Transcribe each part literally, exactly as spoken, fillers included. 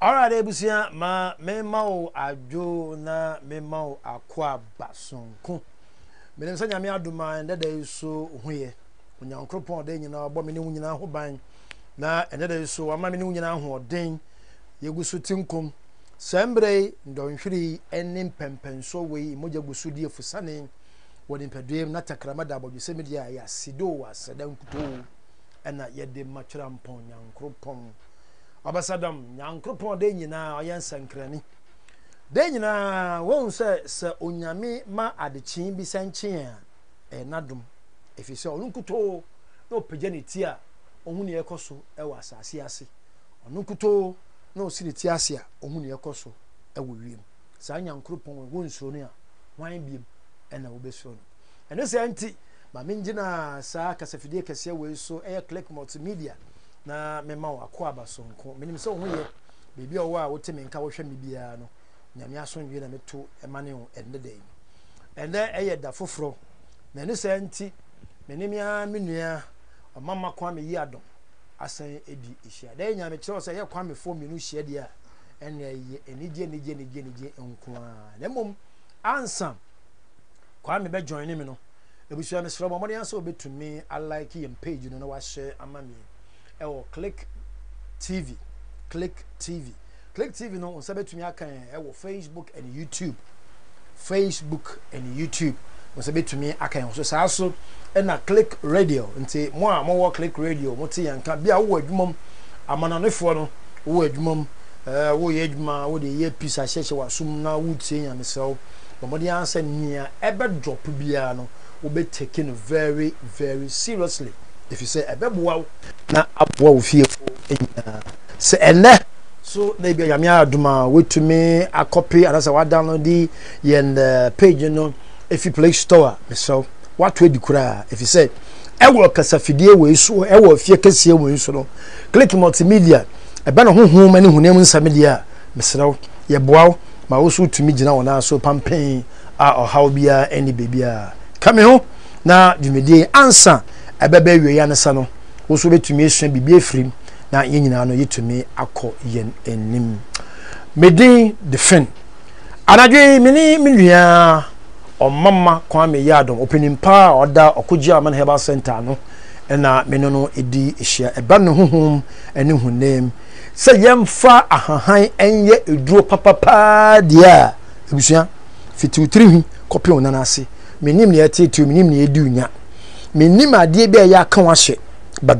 Alright, Ebusia, ma memao ajo na memao akwa basonko. Mene sanya mi aduma ende de so huye. Unya nkropon de nyina obo mene nyina ho ban. Na ende de so ama mene nyina ho den. Yegusu tinkom. Sembre ndonhwiri enim pempenso we moja gusu die fusane. Wodi pedwem na takrama da bodu se media ya sido wa sedan kuto. Ena yede machira mpon nyankropon. Abasadam nyankropon de nyina oyansankrani de nyina won se se onyame ma adechin bi sanchin a enadom efise onunkuto no pejaniti a ohun ne ekoso e wa asase ase onunkuto no siriti ase a ohun ne ekoso e wo wiem sa nyankropon won suro ne a wan biem ena wo besuro no eno se anti ma minjina sa kasafidie kese we so e Click Multimedia na mema wa kwa basonko menim se wo ye bibia wo a wote menka wo hwe mebia no nyame asonwe na meto emane ho ende den ende eye da foforo na ne se nti menim ya menua omama kwa me yi adom asan edi ihia den nyame kire se ye kwa me fo menu hia dia ene ye enije nije nije nije enko a na mom ansam kwa me be join me no ebusua me sro mo de ansa obetumi alike your page no na wa share amami ewo Click T V, Click T V, Click T V no unsabe tumi akan ewo Facebook and YouTube, Facebook and YouTube unsabe tumi akan so saa so na Click Radio nti mo a mo Click Radio mo ti yanka bia wo adwuma amananefo no wo adwuma eh wo ye adwuma wo de ye peace ahyehye wasum na wo tie nya mesew bomodi ansa nia ebe drop bia no wo be taken very very seriously. If you say a baby wow, na up wow feel say ene so na bia yamia aduma we to me a copy and as I download the yen page you know if you play store so what we dikura if you say e wo kasafidie we so e wo fie kasie we so no Click Multimedia e ba no honhom mani hunam nsamedia mesraw ye boaw ma wo so tumi gina wona so pampen a or how bia any baby a come ho na dimedie answer ebebe wiye ansa no wo so betumi esun bibie frim na ye nyina no yetumi akọ yen enim medin the fin anadwe mini minua o mama kwa me yadom opening pa oda Okujama Herbal Center no na meno no edi ehia eba no honhom ene hunem se yemfa ahahan enye eduro papapa dia ebusia fitutri kopi onana ase menim ne atetu menim ne edunya. But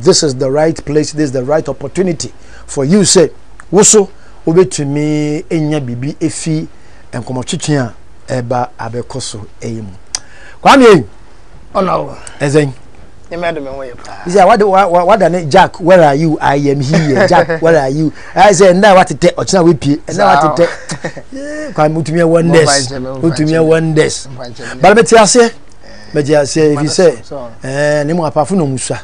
this is the right place, this is the right opportunity for you say woso obetumi enya bibi efi enkomochichian eba abekoso eyim kwame ono ezen what what Jack, where are you? I am here. Jack, where are you? I say now what it take ochina we pie now what it take kwame utumi one days utumi one days but beti ase. But if you say, eh, no more apafunu musa,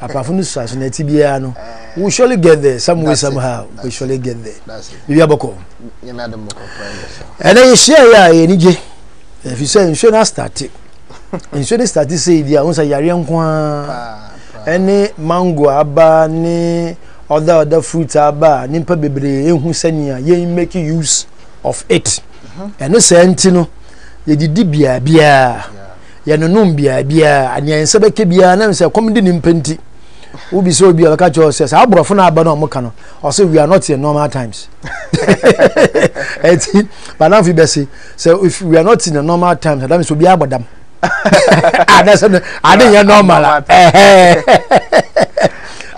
apafunu sa, so neti biano. We surely get there, some way somehow. We surely get there. That's it. You aboko. You madam aboko. And then you share ya enije. If you say insurance started, insurance started say dia unsa yari ankoa. Any mango aba ni other other fruit aba ni mpa bebre ehun sania ye make use of it. And no say ntino ye didi bia bia. Yano numbia bia anya nsebe ke bia na mse komdi ni mpenti ubi so bia ka cho se sa abrofo na aba na omoka no also we are not in normal times eti but now we be say so if we are not in the normal times that means we be agbadam ah that's not normal eh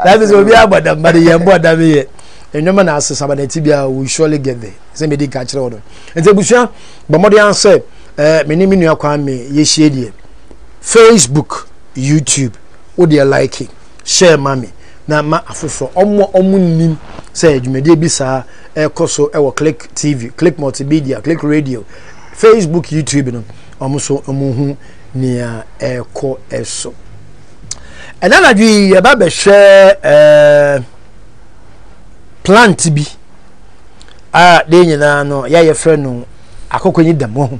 that is we be agbadam but you am agbadam here enyoma na asesa but eti bia we surely get there say me dey catch the order eti busua bomodi answer. Uh, me name you kwa me yeshie die Facebook YouTube wo dey like share mami na ma afofo omo omo nim say adwumede bi saa e koso e wo Click T V, Click Multimedia, Click Radio, Facebook, YouTube no omo so omo hu nia e ko eso enana dwi e ba be share eh plant bi ah dey nyina no ya ye frɛ no akokonyi damo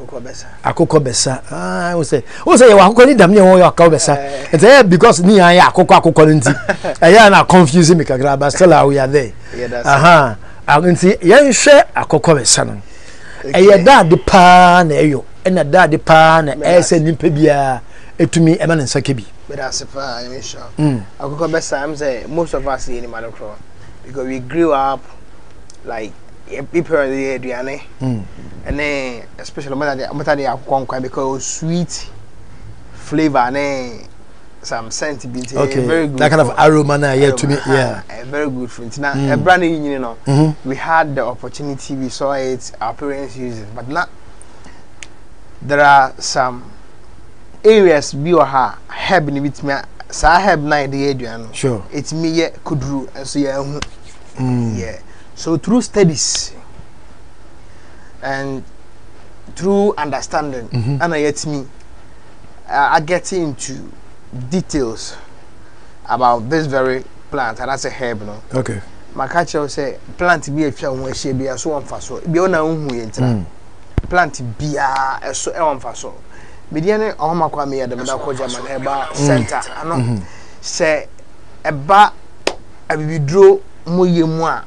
Akokobesa. Akokobesa. Ah, we say. We say we akoko ni damn ni we akokobesa. It's because ni aya akoko akoko nti. Aya na confusing me kagra but still we are there. yeah, that's aha right. And see yen hwe akokobesa no eye daade pa na eyo e na daade pa na e se nimpa bia etumi e ma nsa ke bi but that's fine we sure akokobesa am say most of us in Malokro because we grew up like people are the Adriane and then especially mother because sweet flavor and some scent okay. A very good that kind food. Of aroma now yeah to me yeah a very good fruit now mm. A brand new you know mm -hmm. We had the opportunity we saw it our parents use it but now there are some areas we or her herb in with me so I have now the Adrian sure it's me yeah could rule and so yeah mm. Yeah so through studies and through understanding mm -hmm. And I get me uh, I get into details about this very plant and that's a herb no okay my catcher say plant be a child when she be a so on for so be on a plant be a so on for so mediane on my kwame at the Okujama Herbal Center I know say about a withdraw mo ye moi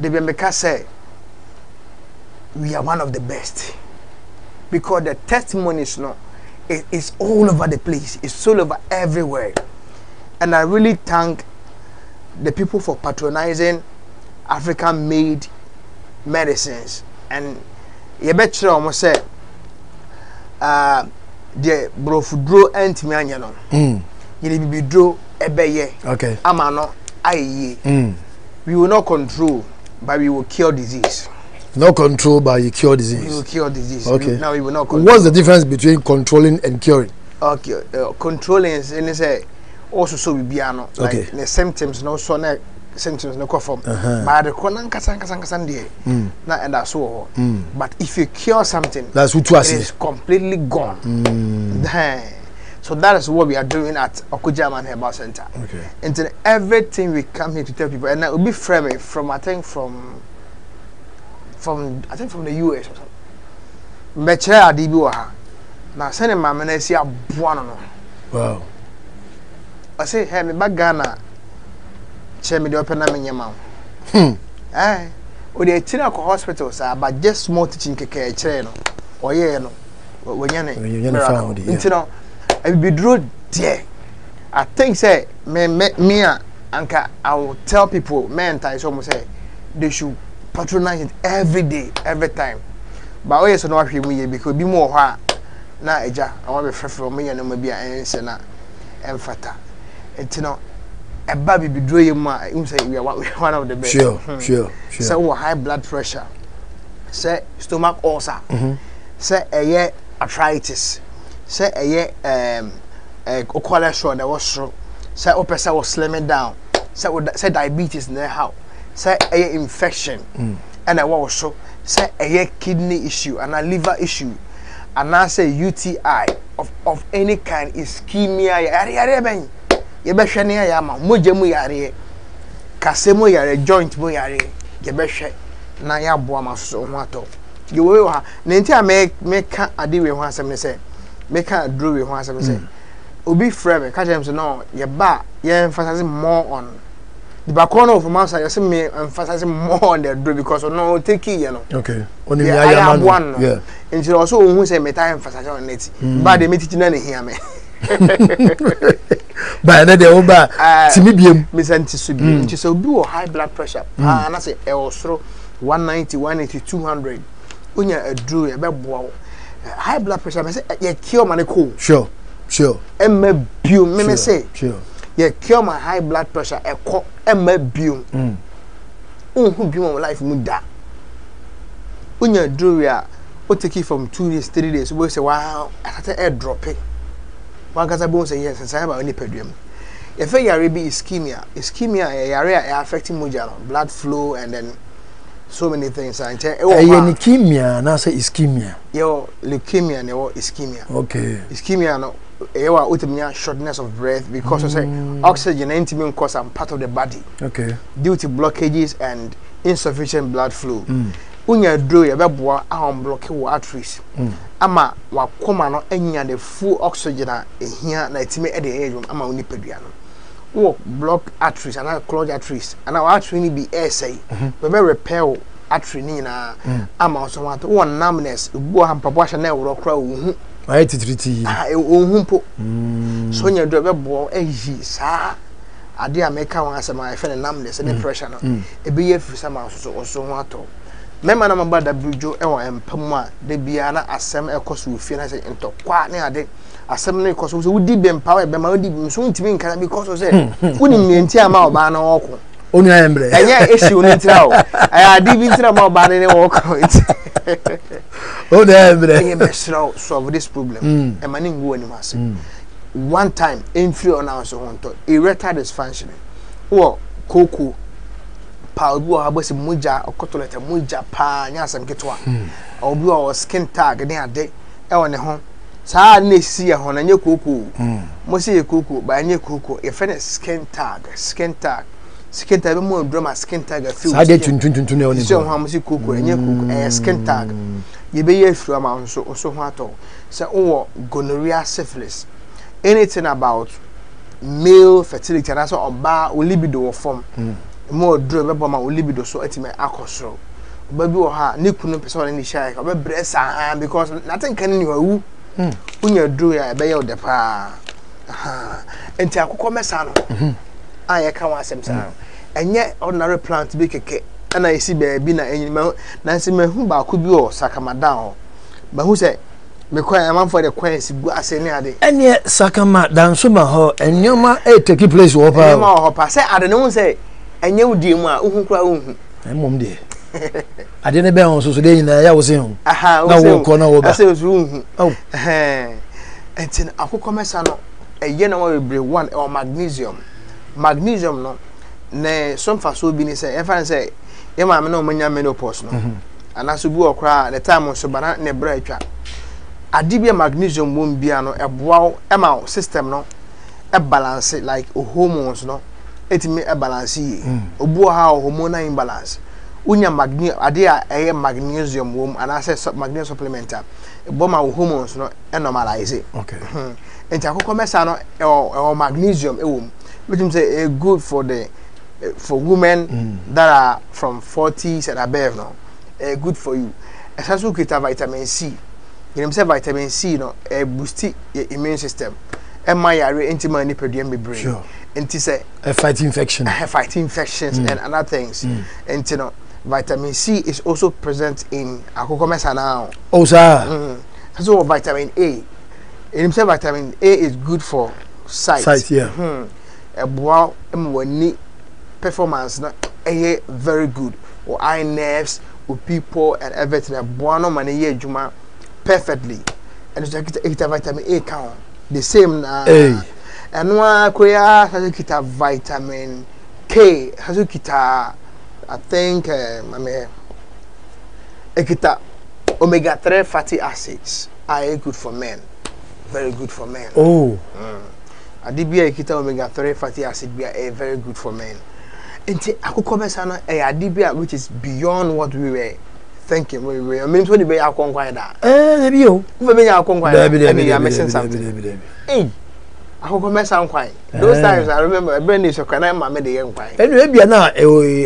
the Bemeka say we are one of the best because the testimonies no it's all over the place. It's all over everywhere. And I really thank the people for patronizing African-made medicines. And you better almost say, the brofudro antimaniano. You need to draw a baye. Okay. Amano aye. We will not control, but we will cure disease. No control, but you cure disease. You cure disease. Okay. Now we will not control. What's the difference between controlling and curing? Okay. Uh, controlling is in say also so we biano. Okay. Like, the symptoms no so na symptoms no conform. But the konan kasan kasan kasan there. Na and that's so. Mm. But if you cure something, that's what it is completely gone. Mm. So that is what we are doing at Okujama Herbal Center. Okay. And everything we come here to tell people, and that will be framing from I think from. From I think from the U S or something. Mechera Adibiwa. Now send my manasia buano. Wow. I say, hey, me back Ghana. Che me the open name yamau. Hmm. Eh. We dey teaching at hospitals, sir, but just small teaching keke chere no. Oye no. We yane. We yane found it. Intino. I be draw there. I think say me me me anka I will tell people men ties almost say they should patronize it every day, every time. But always know what we because be more hard. Now, I want to prefer me and maybe an answer and fatter. And you know, a baby be doing my say we are one of the best. Sure, hmm. Sure, sure. So, we high blood pressure, say stomach ulcer, say a year arthritis, say a year um, a cholesterol that was strong, say a person was slimming down, say diabetes in their house. Say a infection mm. And I was so say a kidney issue and a liver issue and I say U T I of of any kind ischemia joint you will make make a deal with one seven say make a drew with one seven say will be forever catch him so no your back you're emphasizing more on the back corner of my side, you see me emphasizing more on the drill because you know, take it, you know. Okay. Only yeah, I am one. one. Yeah. And she also who say me time emphasize on it, mm. But they meet it in here me. But then they over. Timibium. Miss Antisubium. She said, "Do high blood pressure." Ah, and I say, "I was through one ninety, one eighty, two hundred. Unya a drill, a bad boy. High blood pressure." I say, "Yeah, cure my cool." Sure, sure. And me, you, me say, sure. Yeah, cure my high blood pressure. A co and my beam. Um, who be on life muda. When you drew ya, what take it from two days, three days, we say, wow, I had air dropping. One gas bone say yes, and say about any pedium. If a yare be ischemia, ischemia, a yare affecting mujano, blood flow, and then so many things. I tell you, leukemia, now say ischemia. Yo, leukemia, no ischemia. Okay. Ischemia, no. Shortness of breath because mm. Say, oxygen and cause I'm part of the body okay due to blockages and insufficient blood flow when you draw your blood block your arteries ama wa koma no enya the full oxygen here na itime e de age ama oni oh, block arteries and our clogged arteries and our artery be essay. We may repair artery in a amount of one numbness, go and proportion or crow. I ate it. I won't put Sonia Drabble ball, a G, sir. I dare make our answer my friend numbness and depression. It be if some house or so what. Member about the Bujo and Puma, the Biana, as some echoes will finance it into quite near day. As some echoes would be empowered by my deep soon to me, can I be caused? Wouldn't me entire mouth ban or only I am brave. And yeah, issue it out. I did it about banning or coins. Oh, there, solve this problem. And my name won't mass. One time, in three on our so on to erectile dysfunction. Or cocoa. Paul, I was a muja or cotolette, a muja, pan, yes, and get one. Or blue or skin tag, and they are dead. Ellen home. Sadly, see a horn and your cuckoo. Mosey a cuckoo by your cuckoo, a friend skin tag, skin tag, skin tag, more drama, skin tag, a few. I did you to know so how much you cuckoo and your cook and skin tag. You be a few amounts or so what all. So, or gonorrhea, syphilis, anything about male fertility, and also a bar will libido or form. More drove by my libido so at my alcohol. Baby or her, Nippon person in the shack, or breast, because nothing can you when you drew a bail de pa. And Tacocomesan, I can't ask him, and yet ordinary plant to be a cake. And I see baby, and Nancy Mahumba could be all Sakama. But who said, McQuire, I'm for the quaint, I say nearly. And yet Sakama down somehow, and your ma ate a place over. I said, I don't know, say. And you dear, mum, dear. I didn't bear on so today in the house. Aha, no corner of room. Oh, and then I could come a general one or magnesium. Magnesium, no, nay, some fast will be in say, if I say, Emma, no menopause, no, and I should go cry the time on Sabana and a break. I did be a magnesium womb, piano, a wow, a mouth system, no, a balance like hormones, no. It may a balance ye. Obuha hormonal imbalance. Unya magne idea a magnesium womb and I said magnesium supplement. Boma hormones no normalize it. Okay. And Tacocomesan or magnesium a womb, which is a good for the for women that are from forties and above no. A good for you. A sasukita vitamin C. You know vitamin C no a boost your immune system. And my area intimate and pedium be brain. And to say a fight infection, I have fight infections mm. and other things. Mm. And you know, vitamin C is also present in Akokobesa now. Oh, sir, mm. so vitamin A. In himself, vitamin A is good for sight. Sight, yeah. Mm -hmm. Performance, not a very good. Or eye nerves, or people and everything. Buono manie juma perfectly. And it's a vitamin A count. The same now. Uh, and one Korea has a vitamin K, has a kita, I think, um, I mean, a kita omega three fatty acids are good for men, very good for men. Oh, I did be a kita omega three fatty acid be a very good for men. And Akokobesa a adibia which is beyond what we were thinking. We were meant to be our conqueror. Eh, you, we mean our conqueror. I am missing something. Hey. I hope I mess on quite. Those times I remember a brand new so can I mamma the young quite. And maybe now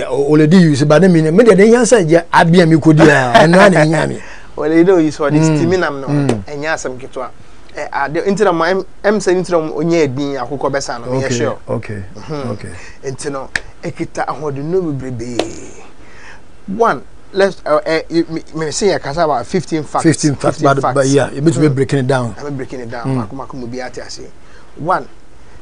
already use by the minute, maybe the answer, yeah, I be a mucodia and not a yammy. Well, you know, you saw this Timinam and Yasam Kitwa. I do into my M. Centrum on ye being a Akokobesa, yes, sure. Okay, okay. And to know a kita hold the noble be one. Let's may say a cassava fifteen facts, fifteen facts, but yeah, it means we're breaking it down. I'm breaking it down. Macumacubiati, I say. One,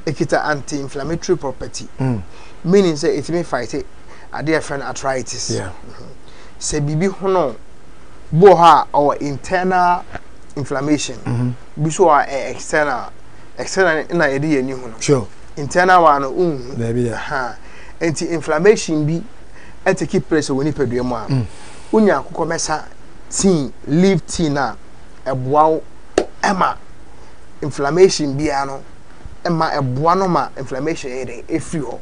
it is anti-inflammatory property, mm. meaning say it may fight it. A dear friend arthritis. Yeah. Say bibi hono, boha or internal inflammation. Mm-hmm. Biso are external, external na idea ni hono. Sure. Internal one um. Maybe yeah. Anti-inflammation bi, anti keep place when you produce more. Unya kukomesa tea, leaf tea na, ebuao, ema. Inflammation biano. Emma a buanoma inflammation aiding if you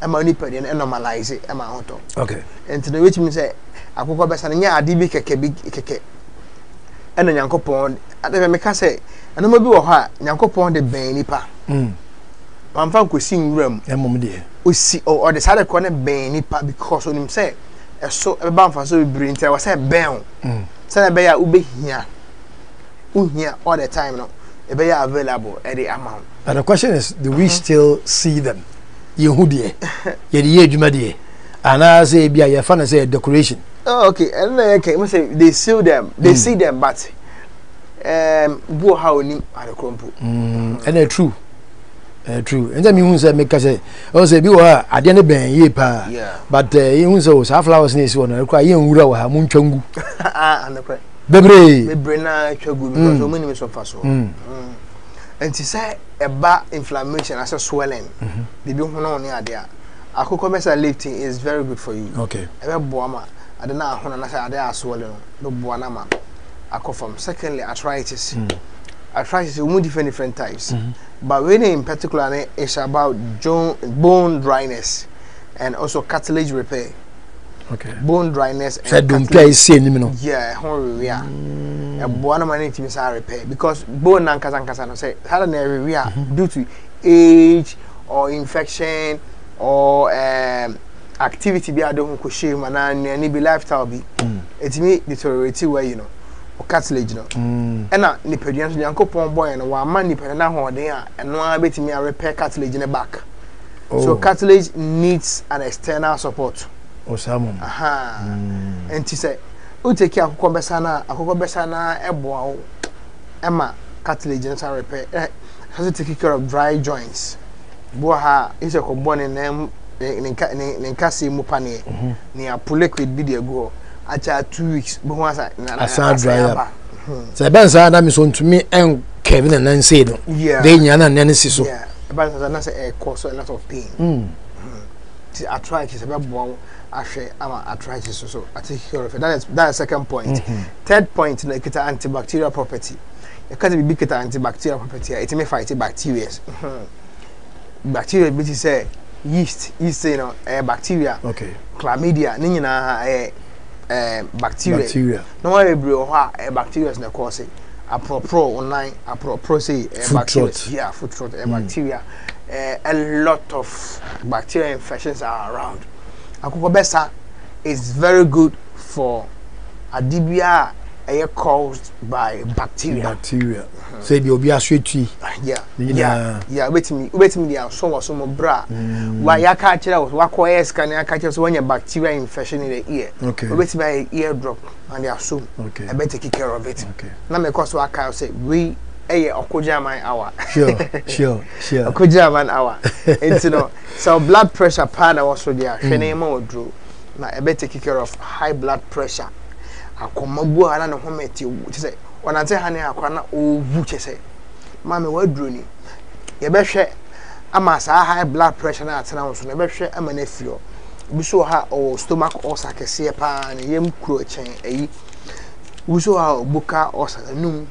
am only put in and normalize it. Am I auto? Okay. And to the which means I could go best and yeah, I did be a big cake. And then Yanko Pond, I never make us say, and I'm a boo her, Yanko Pond the Benipa. I'm from Kusin Rum, and Mum dear. We see or the side corner bane nipa because on him say, a so a bamfa so brilliant. I was a bell. Send a bear will be here. Who here all the time now. A bear available at the amount. And the question is, do we still see them? Yehudi, Yedi Jumadi, and I say, be a fan as a decoration. Oh, okay, and okay, must say they see them, they mm. see them, but um, go how new are the crumple. And they're true. Uh, true, and then you say, make us say, oh, say, you are at the end of the year, but you also have flowers in this one, and cry, you know, how much you and the cry. Bebre, Bebrina, Chogu, because so many of us. And she said about inflammation as a swelling. They don't know any idea. Akokobesa lifting is very good for you. Okay, ever Boama, I don't know how to say, I swelling, no Boanama. I come from secondly arthritis. Mm. Arthritis is many different, different types, mm-hmm. but when in particular it's about bone dryness and also cartilage repair. Okay. Bone dryness and so cartilage. Don't yeah, yeah. A bone management is repair because bone and kasa kasa say how we are due to age or infection or um, activity be I don't kushim and any be lifestyle be it may deteriorate where you know. Cartilage, no, and now the pediatrician, the uncle boy, and one man, the pediatrician, and one bit me, I repair cartilage in the back. Oh. So, cartilage needs an external support. Oh, someone, aha, mm. and she said, who take care of Akokobesana, Akokobesana, Ebo, Emma, cartilage, and I repair, has to take care of dry joints. Boha is a combon in them in Cassie Mupane near Pulequid video go. After two weeks, but once I saw dry up. So, Banzana is on to me and Kevin and Nancy. Yeah, they are not Nancy. So, Banzana a cause a lot of pain. I try to about one. Actually, I'm arthritis. So, I take care of it. That's that's second point. Third point, like it's antibacterial property. You can't be big antibacterial property. It may fight bacteria. Bacteria, but you say yeast, yeast, you know, bacteria, okay, chlamydia, Nina. Uh, bacteria. bacteria. No one will be bacteria is not causing. A pro pro online, a pro pro say uh, bacteria. Yeah, food rot. Uh, mm. Bacteria. Uh, a lot of bacterial infections are around. Akokobesa is very good for adibia uh, caused by bacteria. Bacteria. Mm-hmm. So you'll be a sweet tree. Yeah. Yeah. Yeah. Wait me. Wait me. There are so much so much bra. Why you catch it out? What causes can you catch it when your bacteria infection in the ear? Okay. Wait me. Ear drop and they are so. Okay. I better take care of it. Okay. Now because what I say we a Okujama hour. Sure. Sure. Sure. Okujama hour. It's you know so blood pressure pan also there. Shenema would draw. Now I better take care of high blood pressure. I come up and I home at you. Say when I say honey, I can't. Oh, say. Mammy, what drew me? You better share. I must have high blood pressure now. Now, so never share. I'm an nephew. We saw her or stomach or sack a sepa and a yam croaching a we saw her booker or noon.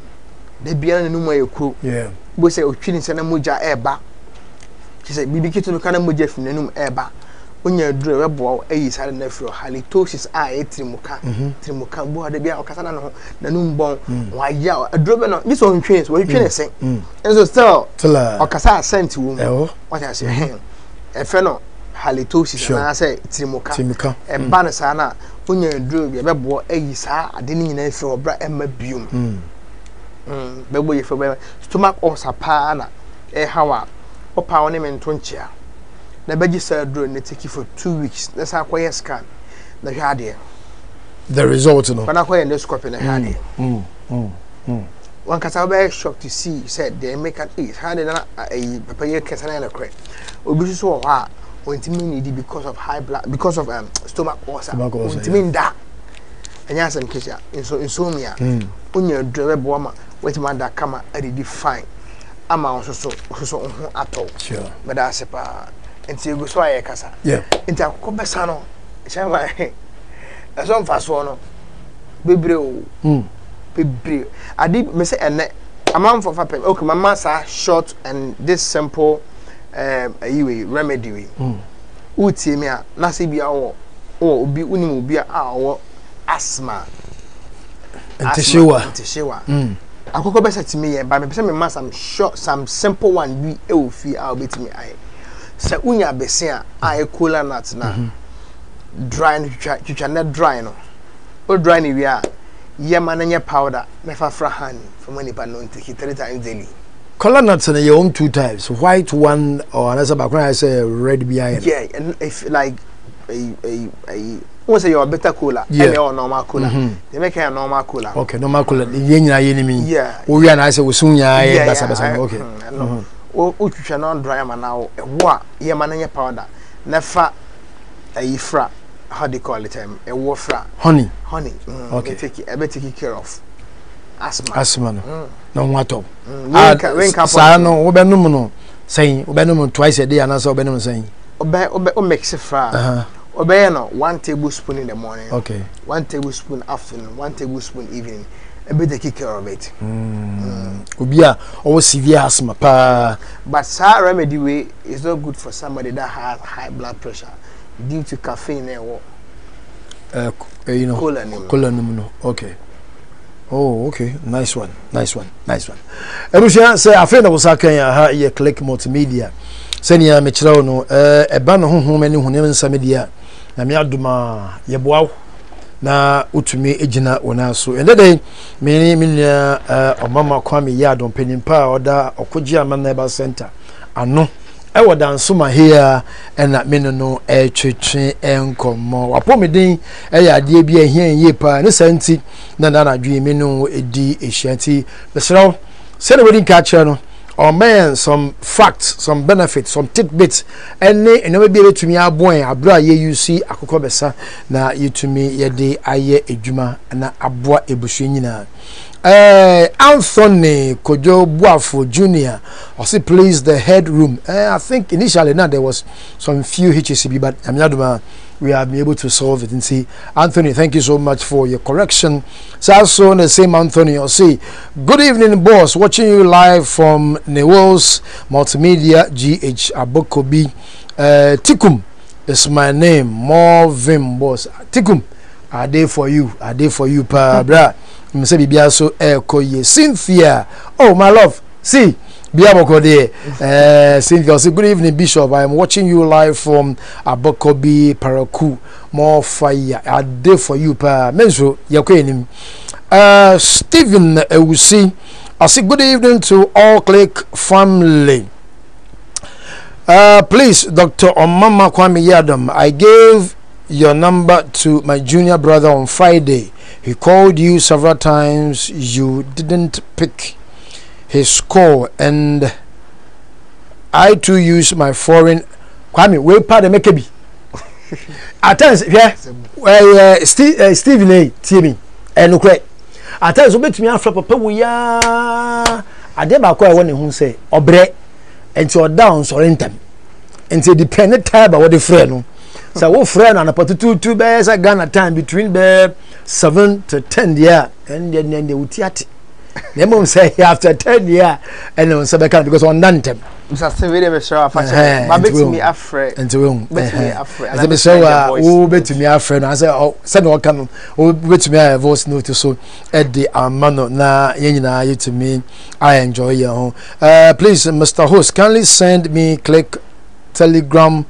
They be on the noon way you crew. Yeah, we say, oh, chin is an amuja airba. She said, be kitten to kind of muja from the noon airba. When you draw a ball, a is had nephew, halitosis, I trimuka, trimuka, boy, the beer or Catano, the noon bone, why yell a drubbing on this own trains, what you can say. And so still, or Cassa sent to what I say, a fellow halitosis, and I say, trimuka, trimuka, and Banasana, when you drew your boy, a is I didn't know for a brat and my beam. The way for stomach or sapana, a hour, or pound him in twenty. The budget said during the take you for two weeks. That's how I scan the hardier. The result, no, but I quite endoscope in the hardier. One Casabe shocked to see, said they make an eight harder than a paper casanella crack. Obusu so hard when timidity because of high blood, because of um, stomach ulcer. When timid that, and yes, and Kisha, and so insomnia. When you're a drab woman, wait, man, that come out at the defined amount or so at all. Sure, but that's a until you saw a casa. Yeah. Into a cobesano. Shamma. As on fast one. Bibrio. Hm. Bibrio. I did miss a net. A month of a paper. Okay, my master short and this simple um, remedy. Hm. Utimia, Nasibia or or be unimu be our asthma. Antishiwa. Antishiwa. Hm. AKOKOBESA to me, by me some short, some simple one, we ill fee, I'll be to me. I say, Unia Bessia, I cool and nuts now. Drying, you can not dry no. Or drying, we are. Yamananya powder, mefafrahan, from when you pan to hit three times daily. Color nuts in your own two types, white one or another background, I say red behind. Yeah, and if like a, a, a what's your better cooler? Yeah, or normal cooler. They make a normal cooler. Okay, normal cooler. Yeah, we are nice. We soon, yeah, that's okay. Which you cannot dry man now. What Yamananya powder, nefa a fra, how do you call it? A wafra, honey, honey. Okay, take it, I better take care of asthma. Asthma, no matter. I know, Obernumo saying Obernumo twice a day, and also Obernumo saying Obey, Obey, makes a fra. Obeyano, one tablespoon in the morning, okay, one tablespoon afternoon, one tablespoon evening. A bit take care of it. Obia or severe asthma, but sir, remedy way is not good for somebody that has high blood pressure due to caffeine or uh, you know, cola. Okay. Oh, okay. Nice one. Nice one. Nice one. Erusha say I feel that was okay. Ha, ye Click Multimedia. Senior Michel, no, a banner home, any who never sent me there. Namiaduma, Yabwa, na Utumi, Ejina, Onasu. And the day, many million, or Mama Kwame Yard on Penimpa, or the Okujama Herbal Center. I know. I was down so much here and that men no air train and come more. Upon me, day, a dear be here in Yapa, and a senti, none that I dream, no, a D, a shanty. Mister Celebrating Catcher, or man, some facts, some benefits, some tidbits, and they never be able to me. Our boy, I brought you see AKOKOBESA, now you to me, ye day, I ye a juma, and I brought a bushina. Uh, Anthony Kojo Buafo Junior I see plays the headroom. Uh, I think initially now there was some few hitches, but I'm not, we have been able to solve it. And see, Anthony, thank you so much for your correction. So also the same Anthony, I see. Good evening, boss. Watching you live from Newell's Multimedia G H Abokobi. Uh, Tikum is my name. More Vim, boss. Tikum, are they for you? Are they for you, pa bra? Mse bibia so eko ye Cynthia. Oh my love. See Biaboko de uh, Cynthia. So good evening, Bishop. I am watching you live from Abokobi Paraku. More fire. I did for you pa Menzo Yakwenim. Uh Stephen Ewusi. I say good evening to all Click family. Uh please, Doctor Omama Kwame Yadam. I gave your number to my junior brother on Friday. He called you several times. You didn't pick his call, and I too use my foreign. Kwame, we pardon me, Kebi. At times, yeah, well, Steve, Steve, Lee, Timmy, and Ukraine. At times, we bet me after Papa. We are. I did not call one who say, "Obre," and so down, so in time, and say, dependent time, but what the friend. So we friend and about two two bears a Ghana time between the seven to ten year, and then then they would yet. They mum say after ten year, and then say because because on that time. Mister Severe, Mister Afashe, but bet me afraid. And to bet me afraid. As Mister who bet me afraid, I say oh, send what come. Who bet me a voice note to so at the amano na yenina you to me. I enjoy your Uh Please, Mister Host, kindly send me Click Telegram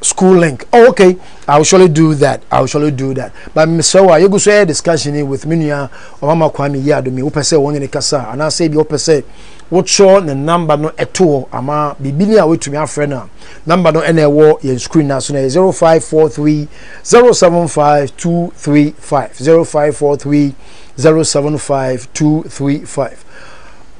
school link. Oh, okay. I'll surely do that. I'll surely do that. But Mister you go share discussion with me or Mama Kwame Yadumi. Who person one in the casa? And I say, you person what show the number no at all. Ama bibilia away to me, friend. Number no any war in screen now. So zero five four three zero seven five two three five zero five four three zero seven five two three five.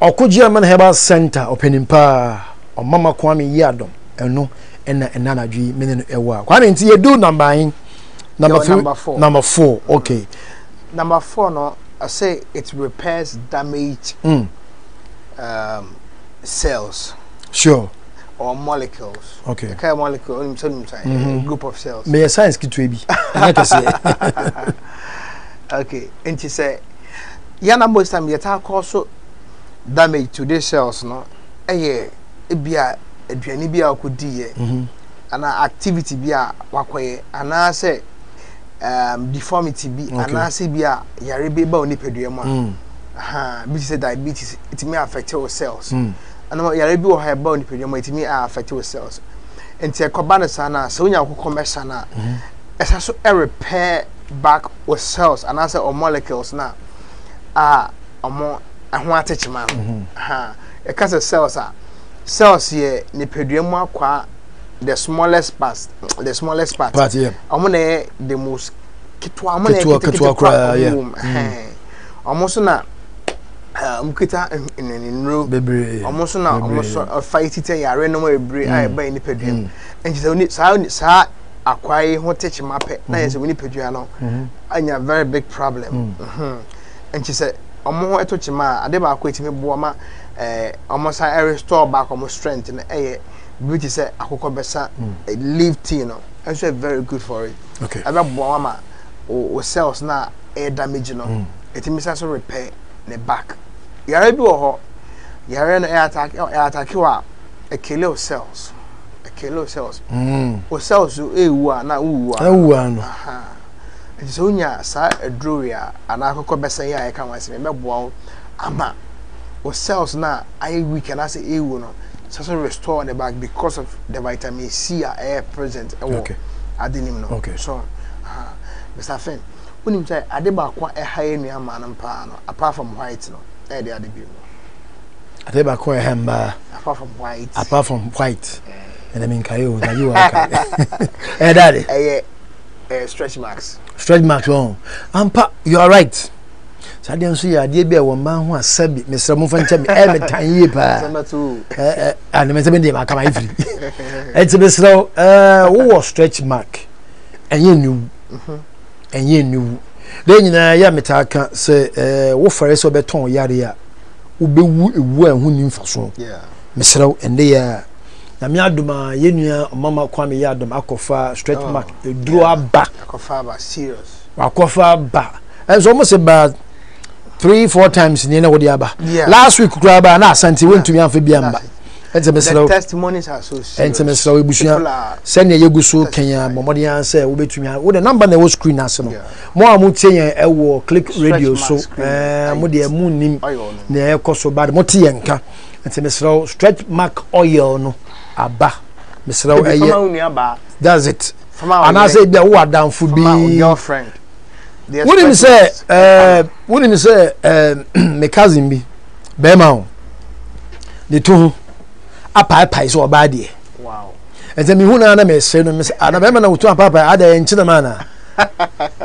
Okujama Herbal Center opening pa or Mama Kwame Yadum. And no. And nana G meaning a work. Why didn't you do number in number three? Number four. Number four, okay. Number four, no, I say it repairs damaged mm. um, cells. Sure. Or molecules. Okay. Okay, molecule, I'm telling you, group of cells. May a science get to be. Okay, and she said, Yana most time, yet I also damage to these cells, no? A year, it be a Adriani bia akodi ye ana activity bia wakoye ana se um deformity bi ana se bia yare be ba oni pedue mu ha bi say diabetes it may affect your cells mm. and you are able to have bone problem it may affect your cells and say kobana sana so unya kokomesa na esa so repair back or cells and answer or molecules now ah omo ehun atechima ha e ka cells are cells here ne pedwam akwa the smallest part the smallest part part yeah omo na the most kitwa omo na kitwa yeah omo so na mkita enenro bebre omo so na omo so fight it ya re no bebre ai ba ni pedwam and so ni sa akwai ho techima pe na yes we ni pedwam no anya very big problem and she said omo eto chima ade ba ko etime bo ma eh omo sa restore back omo strength na eh beauty say AKOKOBESA leaf tea no and so very good for it okay aba bo ma o cells na air damage no etime say so repair the back yare bi ho yare no air attack air attack wa a kilo cells a kilo cells mm o cells e wu na wu wu no aha so nya sa adroria ana AKOKOBESA ya e kan wase meboa ama o cells na I we can as e wo no so restore on the back because of the vitamin C are present okay adinim no okay so uh, Mister Fen unim say ade ba kwa e ha enu ama no pa no apart from white no e dey ade bi no ade ba kwa e hamba apart from white apart from white and I mean kayo that you are eh daddy eh Uh, stretch marks. Stretch marks wrong. Ampa, you are right. So I didn't see a dear bear one man who has said, Mister Muffin, tell me every time you pass. And the Mister I come every. It's a bit slow. Uh, who was stretch mark? And you knew. And you knew. Then you know, Yametaka say, uh, what for us over Tom Yaria would be well who knew for so. Yeah. Mister and they are. Na mi aduma yenu mama kwame ya aduma akofa stretch mark draw back akofa ba serious akofa ba and so almost about three four times ni na wodi aba last week kura ba na asanti went to me anfa bia mba the testimonies are so serious and so we bushia send ye guso kenya momodi an say we betumi wo the number na wo screen as no mo amutie yen ewo click radio so eh mo de mu nim na e koso ba mo tie nka and stretch mark oil no Abba, Mister Oye, that's it. And I said that what down for be your friend. Wouldn't say, uh, wouldn't say, uh, my cousin be Bemao. The two a papa is our body. Wow. And then me who na me say no Miss Adabema na utu papa ada enchi na mana.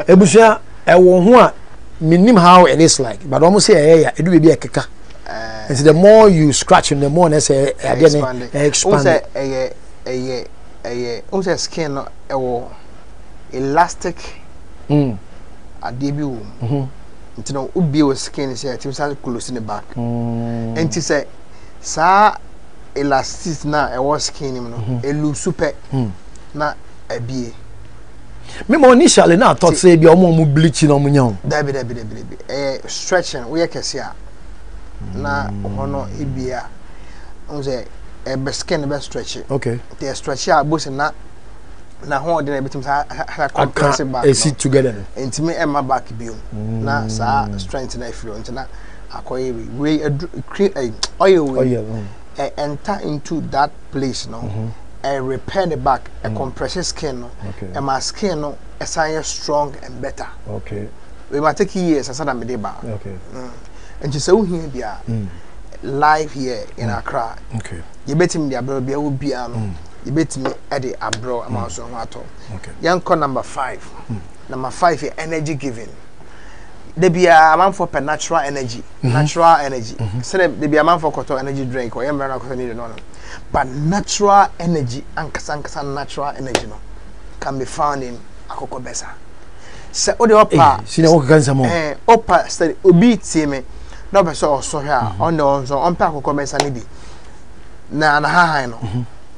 Ebusha e wo ho a minim how it is like, but almost say yeah, it do be a keka. Uh, and so the more you scratch him, the more they say expand. Expand. A a a a skin a elastic. Hmm. At the debut. Hmm. You know, ubi skin is here. You start close in the back. Hmm. And you say, sa elastic na a skin him no. A look super. Hmm. Na a be. Me mo initially na thought say be omo mo bleaching omo nyawo. Dabi dabi dabi dabi. Eh stretching we kesia. Na hono ibia unze e skin be stretch okay the stretch ya bo na na ho de na bitum sa compress back e sit together ntimi e ma back biom na sa strength na ifilo ntina akoye we create oil enter into that place no and repair the back a compress skin no and my skin no is strong and better okay we might take years as that me dey back okay and you say who here be live here in Accra okay you bet him the abro be will be am you bet me at the abro amount on at all okay young call number five mm. number five here energy giving there be a man for natural energy mm -hmm. natural energy mm -hmm. so there be a man for koto energy drink or ember na koto need no but natural energy and kasankasa natural energy no can be found in AKOKOBESA say o de opa sina o kan samo eh opa study obi tie me no person so here on the on so on pack AKOKOBESA ni di na na ha ha no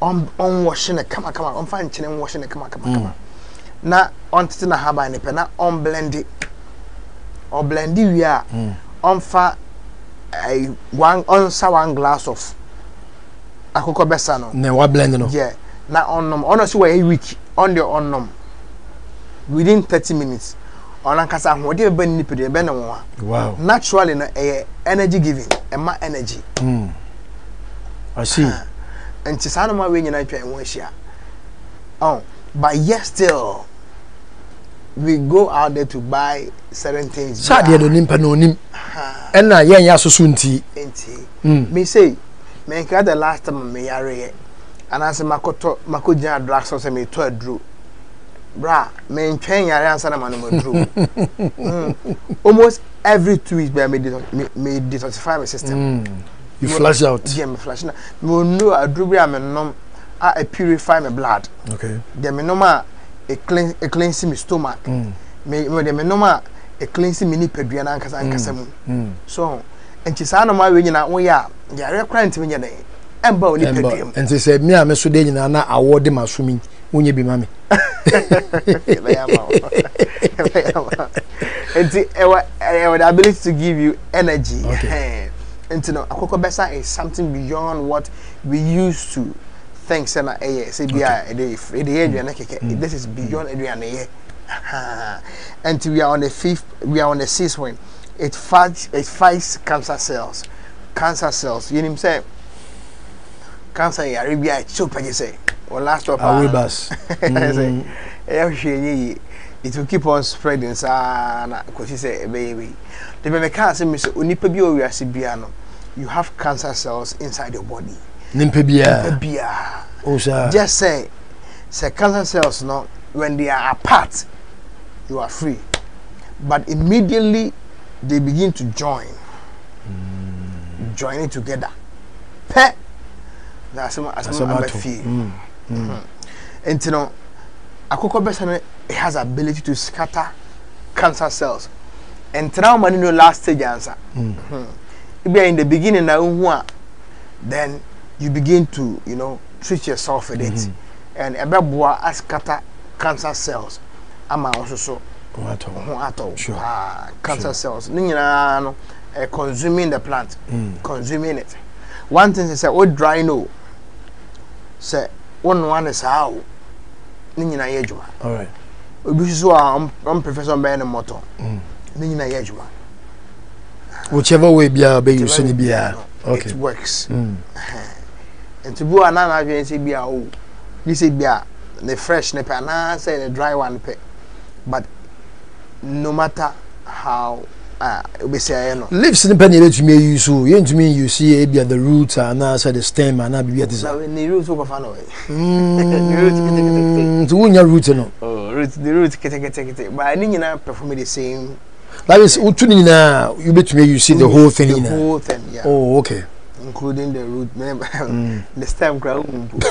on on washing kama kama on fan chine washing kama kama kama na on tete na haba ni pe na on blend or blend we are on fa one on sa one glass of AKOKOBESA no na wa blend no yeah na on on so we week on the on within thirty minutes Onankasa ho de be nipede be ne wo. Wow. Naturally na eh, energy giving, ema energy. Mm. I see. Enti sa no ma we nyina twa enwo hia. Oh, but yes still we go out there to buy certain things. So they don't nimpa no nim. And na yen ya soso nti. Nti. Me say me ka the last time me yare and as makoto makoja drugstore say me to adru. Bra, me ntwen yare ansa na manu adru. Almost every two weeks by me me detoxify my system. Mm. You me flash out. Yeah, me flash na. Me no adru bra me nom I purify my blood. Okay. Then me normal a clean a cleansing my stomach. Mm. Me me me normal a cleansing me nipadua na ankasa ankasa mu. Mm. So nti sa normal we nyina wo ya yare kra nti me nyina emba oni pediem. Nti say me a me so de nyina na awode masumi wonye bi ma me. Nti ewa the ability to give you energy. Okay. Nti no AKOKOBESA is something beyond what we used to. Thanks, and I say, be I the this is beyond Adrian. And we are on the fifth, we are on the sixth one. It fights, it fights cancer cells, cancer cells. You know what I'm saying? Cancer, Arabia, super, you say, or last of our bus. It will keep on spreading, sir, because you say, baby, the baby cancer, Mister Unipabio, we are Sibiano. You have cancer cells inside your body. Nimpebia. Oh, sir. Just say, say cancer cells, no, when they are apart, you are free. But immediately they begin to join. Mm. Joining together. Peh. That's what I feel. And you know, AKOKOBESA has ability to scatter cancer cells. And trauma in the last stage answer. If you are in the beginning, then you begin to, you know, treat yourself with it. Mm-hmm. And Ebeboa has scatter cancer cells. Ama also so. Sure. Ah, cancer sure. cells. Uh, consuming the plant. Mm. Consuming it. One thing is, oh, dry no. Say, one one is how. Ninina Yejuma. All right. Because I'm Professor Ben and Motor. Ninina Yejuma. Whichever way be a baby, be a. It works. Mm. And to go another and say, be a oh, this is be a the fresh nipper and a dry one pet. But no matter how uh, we say, you know, lips in the penny that you may use, so you to me, you see, it be at the roots and answer the stem and I'll be at the roots over far away. To win your roots, no, oh, roots, the roots, get it, get it, but I didn't perform the same. That is, you bet me you see the whole thing. The whole thing, yeah. Oh, okay. Including the root, mm. the stem ground. uh,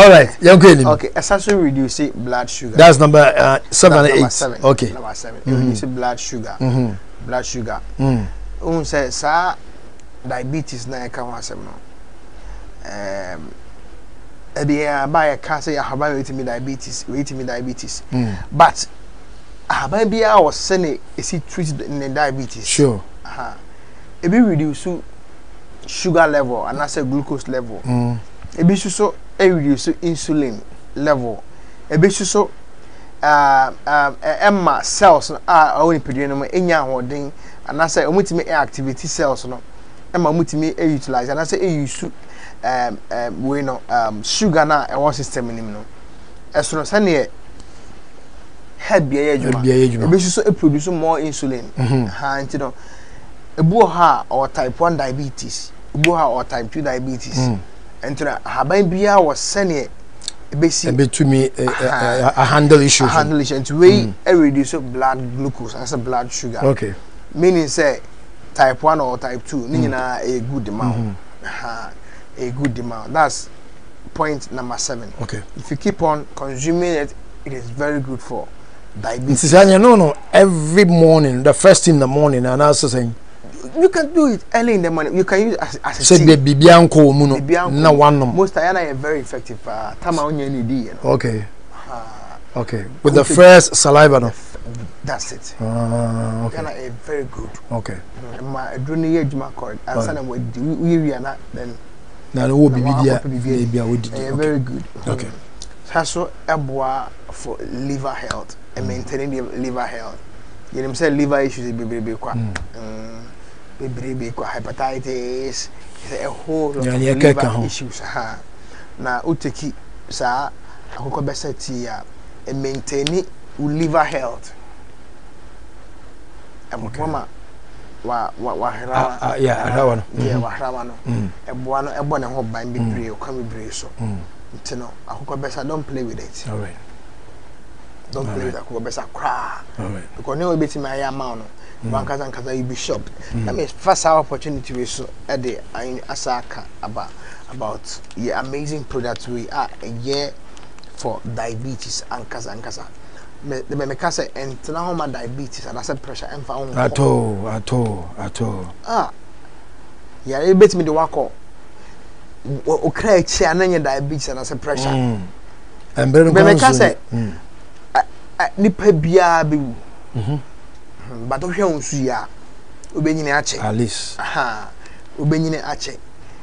All right, yeah, okay. Okay, essentially reducing blood sugar. That's number uh, seven and eight. Number seven. Okay. Number seven. Mm -hmm. Reducing blood sugar. Mm -hmm. Blood sugar. Mm. Um, say, sir, diabetes na come on seven. Um, if you buy a cancer, you have me diabetes, you me diabetes, but. Ah, maybe I was saying is it treated in the diabetes. Sure. Uh-huh. It be reduce sugar level and that's a glucose level. Mm. It be so it reduce insulin level. It be so uh um Emma cells are only producing any holding and that's a multi activity cells no Emma multi utilize and that's a use um um we know um sugar na our system in no. As no say head so it produces more insulin. And you know, Eboha or type one diabetes, Eboha or type two diabetes. And to Habibia was sending a basic to me a handle issue. Handle issue and to weigh a reduce blood glucose as a blood sugar. Okay. Meaning say type one or type two, nina a good amount. A good amount. That's point number seven. Okay. If you keep on consuming it, it is very good for diabetes. No, no. Every morning, the first thing in the morning, and also saying you can do it early in the morning. You can use as, as a tea. Most I are very effective. Uh, okay. Uh, okay. With the first saliva, no. That's it. Uh, okay. Ghana is very good. Okay. My junior juma card. And some we we are not then. Now we will be there. Very good. Okay. Tasso Eboa for liver health and maintaining the liver health. You know, say liver issues, baby, baby, hepatitis, a whole lot of liver issues. Now, uteki sa AKOKOBESA tia and maintaining liver health. Abokobi. Wa wa wa hera ah yeah hera wano yeah wa hera wano ebo ano ebo ne ho ban bi bre o kan bi bre so ntino AKOKOBESA don't play with it. All right, don't play with AKOKOBESA cra. All right, because no bit my amount no one kaza kaza you be shocked. That means first opportunity we so e dey asaka about about your amazing products we are a year for diabetes and kaza and kaza. Me me kasa entna ho ma diabetes and acid pressure and fa on at all at all at all ah yeah e bet me the work o o cry chi ananya diabetes and acid pressure and be me kasa ni pa bia be mhm but o hwe onsu ya obenyine ache at least aha obenyine ache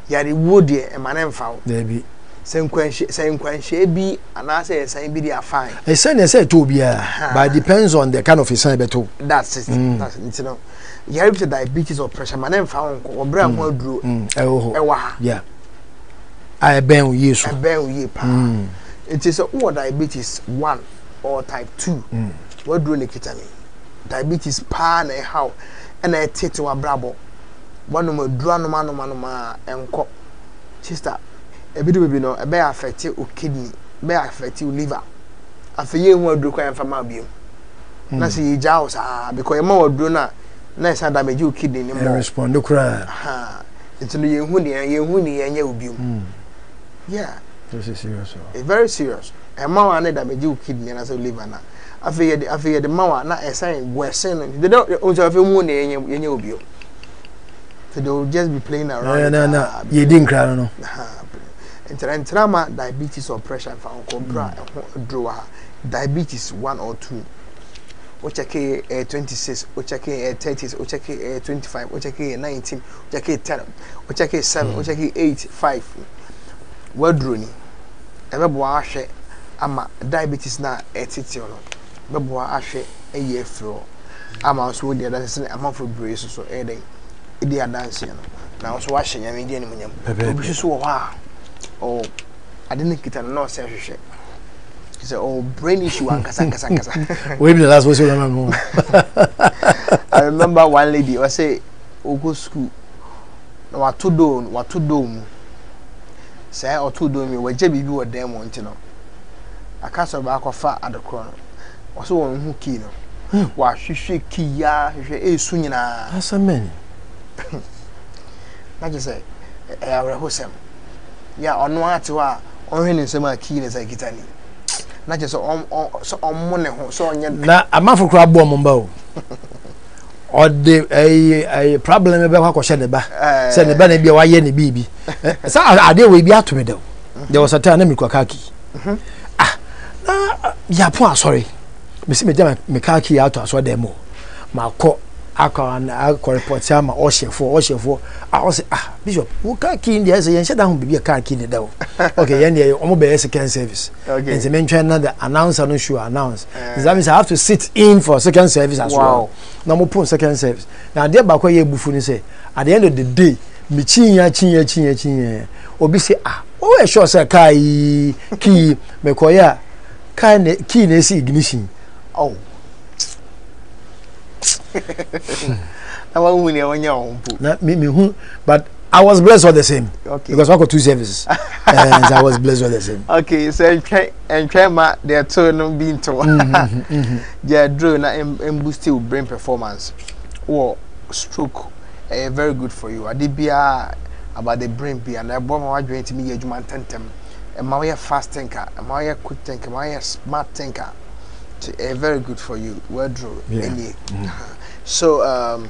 ya re wo de e ma na mfa o there be same question, same question. Be and I say, same be fine. I say, I say, to be a but depends on the kind of sign better. That's it. Mm. That's it. You know, you have to diabetes or pressure. My name found or brain will do. Oh, yeah. I been with you. I been with you. Mm. It is all diabetes one or type two. Mm. What do you like it? Diabetes pan and how and I take to a bravo. One of my drama, man, man, man, and cop sister. A bit of no, a bear affect you kidney, bear affect you liver. After you won't do crying from abuse. Nancy Jows are because a more donor, nice had damage you kidney. Respond to cry. Ha, it's only you honey and you honey and you be. Yeah, this is serious. It's very serious. A more and damage you kidney and as a liver now. After the after the mower, not a sign where sending. They don't observe you money and you be. So they'll just be playing around. No, no, no, you didn't cry, no. And trauma, diabetes or pressure found cobra draw diabetes one or two. Ochake a twenty six, Ochake a thirty, Ochake a twenty five, Ochake a nineteen, Ochake ten, Ochake seven, Ochake eight, five. Well, Druni. Ever boashe, ama diabetes na a titio. Beboa ashe a year floor. Ama so dear, that's an amount for braces or a day. Idea dancing. Now, so washing and Indian women. Oh, I didn't get a no selfish. He said, oh, brain issue and Casancasancasa. Wait, the last was you remember. I remember one lady, I say, oh, go school. No, what to do, what to do. Say, or to do me, where J B were them wanting. I cast a back of fat at the corner. Also, on who kino. Why, she shake key ya, she is swinging. That's a man. Not just say, I will host him. Yeah, on what you are, or in some keen as I get any. Not just on money, so on a month for crab bomb. Or the a problem about Hako Sheneba, send the banner be a yenny baby. So I did we be out to me though. There was a time named Kakaki. Ah, yeah, poor sorry. Miss Mikaki out to us what demo. My court. I can I can report some ocean for ocean for. I was ah Bishop, who can't keen the answer? You said that would be a car keen the dough. Okay, and you almost be a second service. Okay, and the mention that announcer no sure announce. That means I have to sit in for second service as well. No more put second service. Now dear Bakoye Buffuni say at the end of the day, me chin ya chin ya chin ya chin ya. Obi say ah oh sure say kai ki me koya kai ne ki ne si ignition. Oh. I won't win your own. Not me, who, but I was blessed all the same. Okay, because I got two services, and I was blessed all the same. Okay, so and Krema, they are turning being told they are drawing and boosting brain performance or stroke. Uh, very good for you. I did be about the brain be and I bought my twenty million human tentem. Am I a fast thinker? Am I a quick thinker? Am I a smart thinker? Uh, very good for you. Well drew. Yeah. Mm-hmm. So um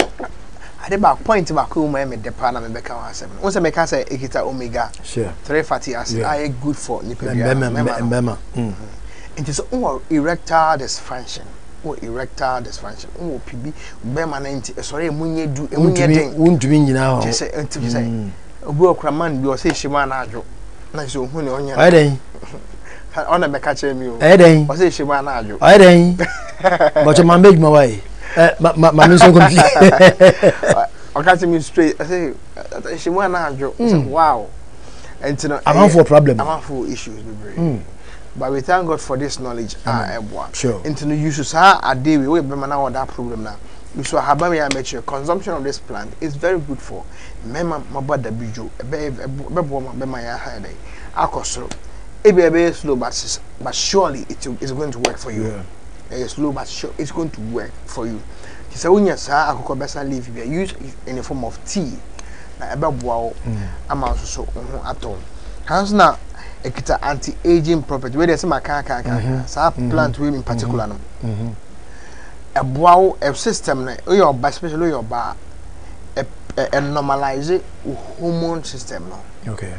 I did about point about cool my department and become a seven. Once I make us a omega. Sure. Three fatty acid are good for Nipemma. It is all erectile dysfunction. Or erectile dysfunction. Oh P B Bema sorry Munye do a Munye won't mean now. Just say a work man do a say she man. Nice. On a mechanic. I didn't. I said she went out. I didn't. But your mom made my way. My my is so complete. I can't even straight. I say she went out. Wow. And to know, I'm not for problem. I'm not for issues. Mm. But we thank God for this knowledge. Ah, mm. Sure. And to know you should have a day we will be now on that problem now. You should have a mature consumption of this plant is very good for. Me ma ma bada biju. Be be be ma be ma ya hide. Akosro. It be be slow but but surely it is going to work for you. Yeah. It's slow but sure it's going to work for you. He said when you sa akokobesa leaf be used in the form of tea. Na ebe boa ama so so atom. Hence na ekita anti-aging property where they say maka kaka kaka. Sa plant we in particular no. Mhm. A boa a system na your especially your ba a normalize hormone system no. Okay.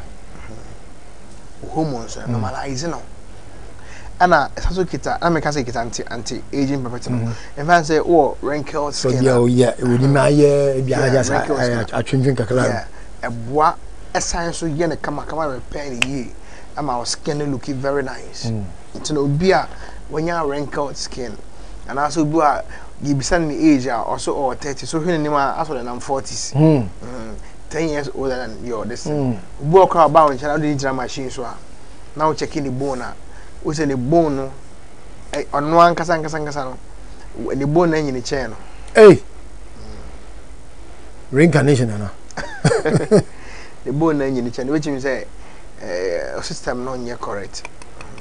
Hormones mm. normalizing no. And I also kita I make say kita anti anti aging property no. In fact say oh wrinkled skin. So yeah yeah we dey my yeah be aja say a changing kakala. Yeah. A boa a science so yeah na kama kama repair the year. And my skin looking very nice. It's no be a when you wrinkled skin. And also be a you be sending the age also or thirty so when you are also in the forties. Mm. Mm. Ten years older than your this. Walk about and channel digital machine so now checking the bone. We say the bone on one kasa kasa kasa no. The bone in the chair no. Hey. Reincarnation na. The bone in the chair which means say system no near correct.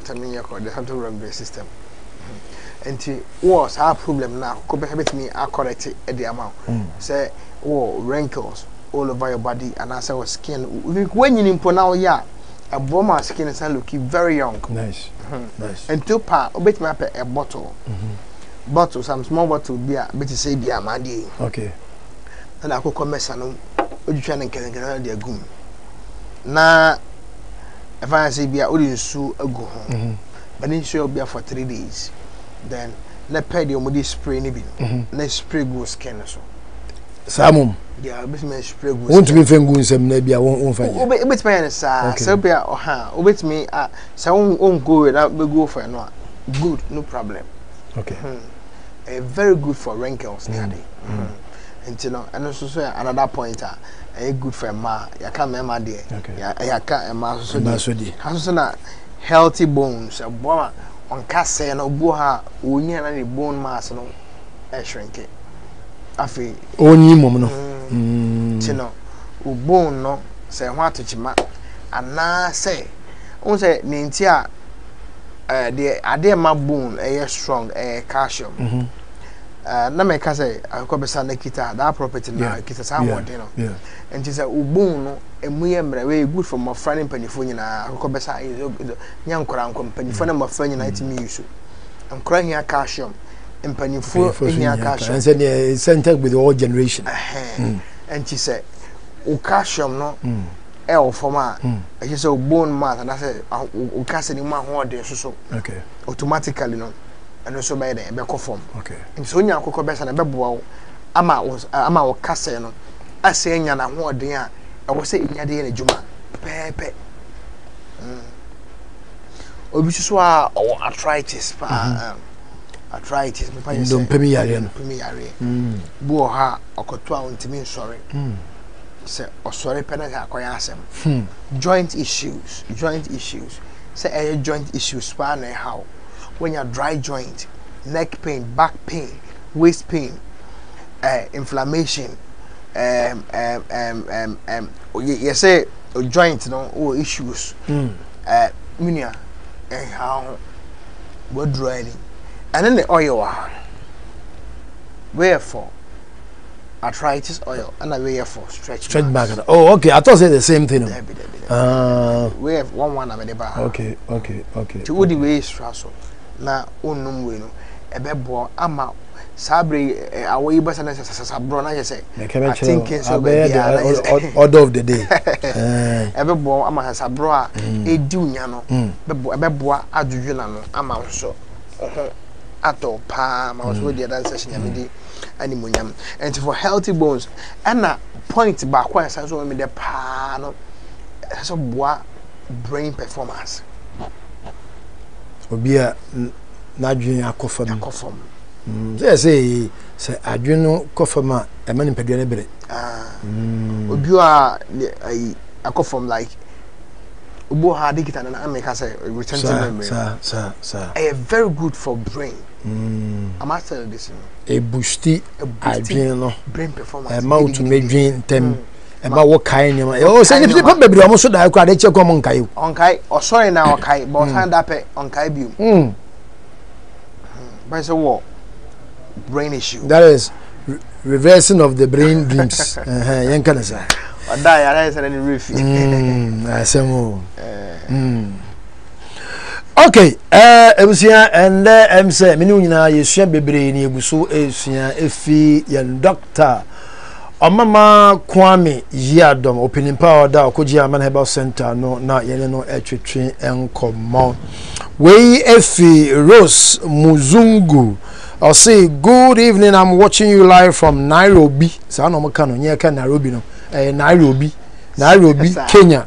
Something near correct. There's something wrong with the system. And what's our problem now? Could be me correct the amount. Say oh wrinkles. All over your body and as our skin when you import now yeah a bomber skin is looking very young nice mm-hmm. Nice and two part bit me a bottle mm-hmm. Bottle some small bottle beer bit to say beer my day okay and I could come as I know you trying to get their gum now if I say beer only so a go home but then she'll be for three days then let pay the moody spray maybe let's spray go skin or so Samum. Yeah, business spray good. Won't be fengu in some nebia won't find you. Obit me, sir. Serbia or ha. Obit me, ah, some won't go without be go for no. Good, no problem. Okay. A very good for wrinkles, nearly. And you know, and also say another pointer. A good for ma, ya can't remember dear. Okay. Ya can't remember so dear. Has not healthy bones, a bomber on Cassie and Oboha, we near any bone mass no, a shrink it. Afi onyi mom no mm tino ubo no se ho atochima ana se won se ne nti a eh de ade ma bone eh strong eh calcium mhm eh na me ka se akobesa na kita that property na kita sa won de no and she say ubo no emu ye mra we good for my friend panifo nyina akobesa nyankora nkompanifo na my friend nyina it me use ankora hia calcium and panifo enya calcium and say center with the old generation and she said o calcium no e o forma e she say bone mass and I said o calcium ni ma ho de so so okay automatically no and so by the be conform okay and so nya akokobesa na be boa ama ama o calcium no ase nya na ho de a e wo say nya de na juma pepe obi so a arthritis pa arthritis me pa yese mpemi yare no mpemi yare mm bo ha okoto a ntimi nsore mm se osore pena ka akoya asem mm joint issues joint issues say a joint issues pa na how when you dry joint neck pain back pain waist pain uh, inflammation um um um um um you say joint no or issues mm uh munia and how what drying and then the oil are wherefore arthritis oil and a way for stretch stretch back. Oh, okay. I thought say the same thing. Ah, we have one one of the bar. Okay, okay, okay. To the way strasso na unum we no e be bo ama sabri away bus and sabro na you say. I think so be the order of the day. Eh. E be bo ama sabro a edu nya no. Be bo e be bo aduju na no ama so. Ato pa ma so dey dance session am dey animonyam and for healthy bones and a point back where say so me dey pa no so boa brain performance obia n'adwen akofam akofam mm say say say adwenu kofama e ma nipadua ne bere ah obia akofam like obo ha digita na ameka say retention sir sir sir eh very good for brain mm am I telling this e boosti adwen no brain performance e ma automedwin tem about what kind of oh, say the baby almost I could check on Monkai. Onkai or sorry now, Kai, but hand up on Kaibu. Hm. By the war brain issue. That is re reversing of the brain dreams. Uh huh, Yankanasa. Or die, I said any roof. Hm, I say more. Hm. Okay, uh, Ebusia and M. Say, Minuna, you shan't be brain, you so if he and doctor. Mama Kwame Yadom opening power da Okujama Herbal Center no na yele no etwetwe enkomo we efi Rose Muzungu I say good evening I'm watching you live from Nairobi so no maka no nyeka Nairobi no eh Nairobi Nairobi Kenya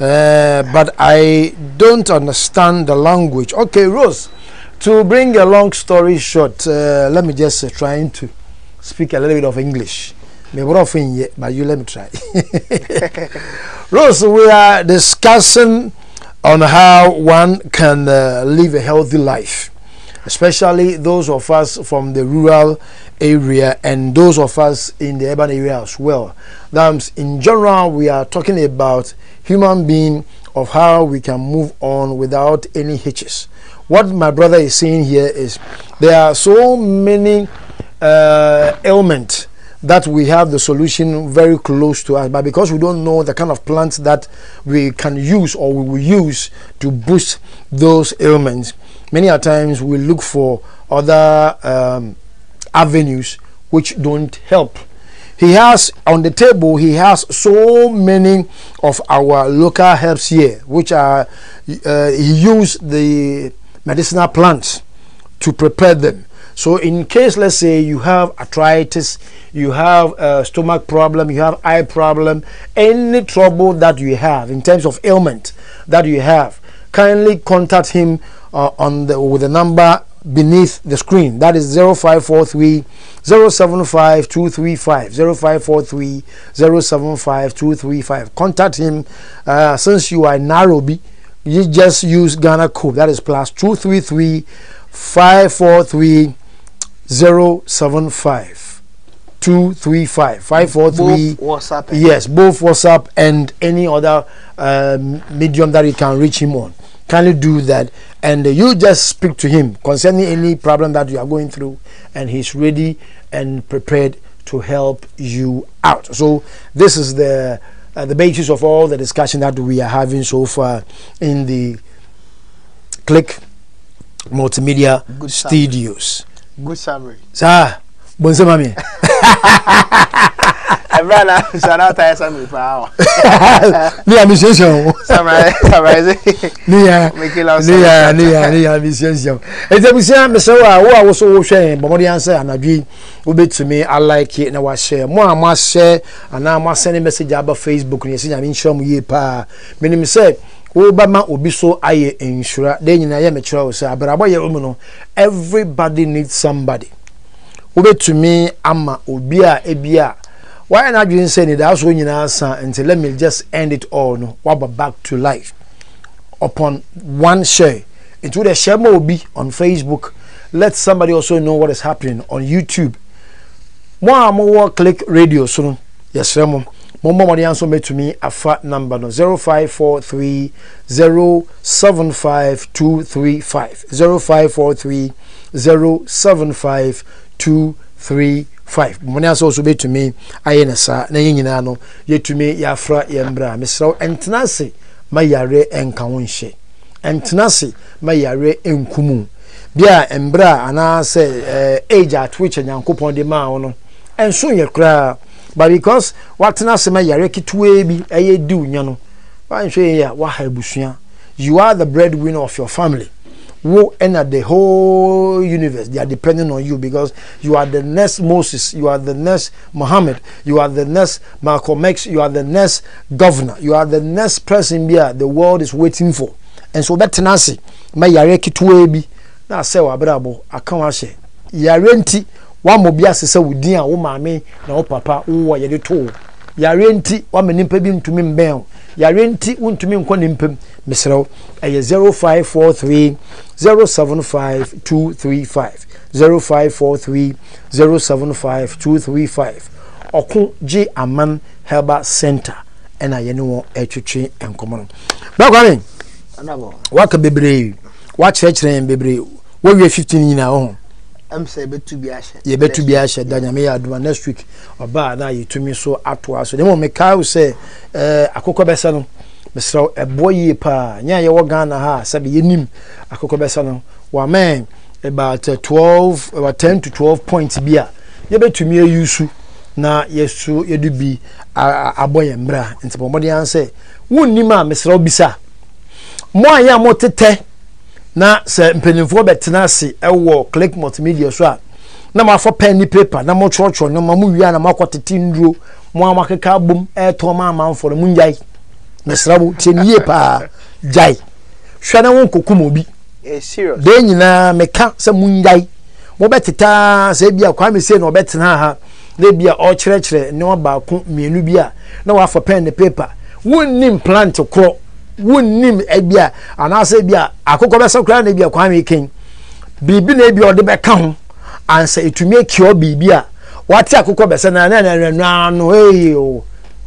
uh, but I don't understand the language. Okay, Rose, to bring a long story short, uh, let me just uh, trying to speak a little bit of English. But you let me try. Rose, we are discussing on how one can uh, live a healthy life, especially those of us from the rural area and those of us in the urban area as well. That's in general, we are talking about human being of how we can move on without any hitches. What my brother is saying here is there are so many uh, ailments that we have the solution very close to us, but because we don't know the kind of plants that we can use or we will use to boost those ailments, many a times we look for other um, avenues which don't help. He has on the table, he has so many of our local herbs here, which are uh, he used the medicinal plants to prepare them. So in case, let's say you have arthritis, you have a stomach problem, you have eye problem, any trouble that you have in terms of ailment that you have, kindly contact him uh, on the with the number beneath the screen. That is zero five four three, zero seven five, two three five, zero five four three, zero seven five, two three five. Contact him. Uh, since you are in Nairobi, you just use Ghana code. That is plus two three three, five four three, zero seven five, two three five, five four three. Both WhatsApp, yes, both WhatsApp and any other um, medium that you can reach him on. Kindly do that, and uh, you just speak to him concerning any problem that you are going through, and he's ready and prepared to help you out. So this is the uh, the basis of all the discussion that we are having so far in the Click Multimedia Good Studios. Summary. Good summary. Sir, bon summary. I'm not tired summary for hour. Me a musician. Summarize, summarize. Me a, me a, me a, me a musician. It's a musician. Me say, "Wow, I was so share." But my answer, and I do, obey to me. I like it, and I share. More and more share, and now more send a message about Facebook. You see, I mean, show me pa. Me me say. Obama Obiso aye insure then na ye mature we say abrabo ye no everybody needs somebody obetumi ama obi a ebia why na dwin say ni da so nyina asa until let me just end it all no waba back to life upon one share into the share obi on Facebook. Let somebody also know what is happening on YouTube. Mo amo Click Radio so yes mo Mama Marian so made to me a fat number no zero five four three, zero seven five, two three five zero five four three, zero seven five, two three five. Mama so so made to me ayena sa na yinyina no ye to me ya fra ye mbra mesra entenase mayare enka won hye entenase mayare enkumu bia mbra ana se age at which nyankopon de ma wono enso ye kra. But because what nasema yareki tuebi aye do nyano why say ya wa habusia you are the breadwinner of your family who enter the whole universe. They are depending on you because you are the next Moses, you are the next Muhammad, you are the next Malcolm X, you are the next governor, you are the next person here the world is waiting for. And so that tenacity ma yare kituwe bi na se wa brabo akanwa she yare nti wa mobi asese wudin a wo maame na wo papa wo yede to yare nti wa menimpa bi ntumi mben yare nti wuntumi nko ne mpem mesrew eye zero five four three zero seven five two three five zero five four three zero seven five two three five Okujama Herbal Herbal Center and I know a tree and common. Now, going walk a baby, watch a train baby. What we are fifteen in our own. I'm saying, but to be asher, you bet to be asher, Daniel may I do next week or bad. Now you to me so at once. So they won't make cow say, Akokobesa, Mister a boy, ye pa, yeah, your gun, aha, Sabi, Nim, Akokobesa, one man about twelve or ten to twelve points beer. You bet to me, you so. Na yesu yedubi aboye mbra ntipo modi anse wunni ma mesra obisa mo aya mo tete na se mpenimfo betena ase ewo Click Multimedia so a na ma fo pen ni paper na mo chocho no ma mu wiya na makotete nduro mo amakeka bom e to ma manfo no munjai mesra bu teniye pa jai hwa na won kokum obi eh serious de nyina meka se munjai mo beteta se bia kwa me se no betena ha they be all church, no about me, Nubia. No, I for pen the paper. Wouldn't name plant to call, wouldn't name Ebia, and I say, Bia, I could go so grand, Ebia, Kwame King. Be be maybe or the back home, and say to make your be beer. What's a cookobes and an and round way?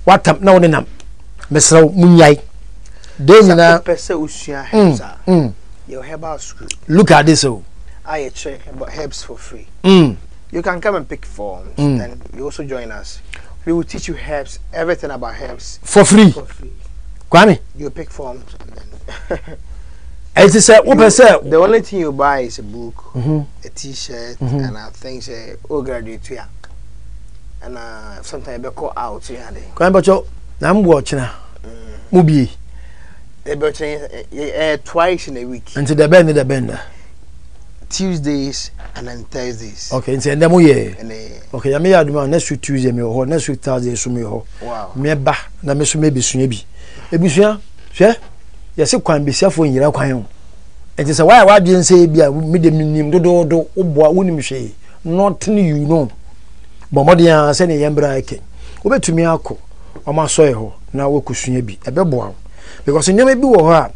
What up now, then, Miss Munyai. Then, I perceive your herbal school. Look at this, oh, I check about herbs for free. Mm. You can come and pick forms, mm. and you also join us. We will teach you herbs, everything about herbs for free. For free. Kwame, you pick forms. And then it is a you, the only thing you buy is a book, mm-hmm. a T-shirt, mm-hmm. and I think say oh graduate yeah. and uh, sometimes they call out. Yeah, they. Kwame, but you, I'm watching now. Mubi. They be watching twice in a week. And to the bend, the bender. Tuesdays and then Thursdays. Okay, and then we okay, I may have next week Tuesday, me or next week Thursday, so me or wow, me ba, na me so maybe soon be. Ebusia, sir, yes, you can be self when you're quite. It is a why I didn't say be a medium do do do, oh boy, wouldn't say, nothing you know. But Modia send a yambra king. Obey to me, Alco, or my soil, now we could soon be a bebo. Because you never be her.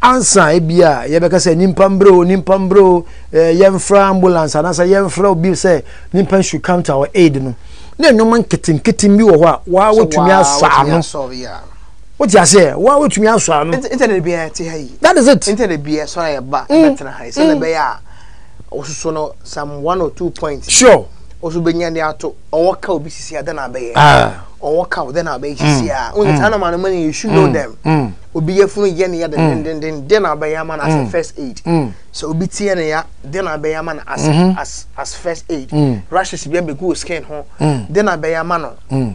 Ansa ebia ye beka se nimpambro nimpambro eh, yemfra ambulance anasa yemfra obi se nimpan should come to our aid no na no man ketin ketin bi wo ha wa wotumi asa no what you say wa wotumi asa no internet bi e te ha yi that is it internet bi e so na ye ba betra ha se na be ya osuso no some one or two points sure osu benya ni ato owoka obi sisi ada na be ye ah owoka o den na be sisi ah when the animal money you should know them mm. Obi yefunu ye ne ya den den den den abayama na as first aid so obi tie ne ya den abayama na as as as first aid rashes bi be go skin ho den abayama no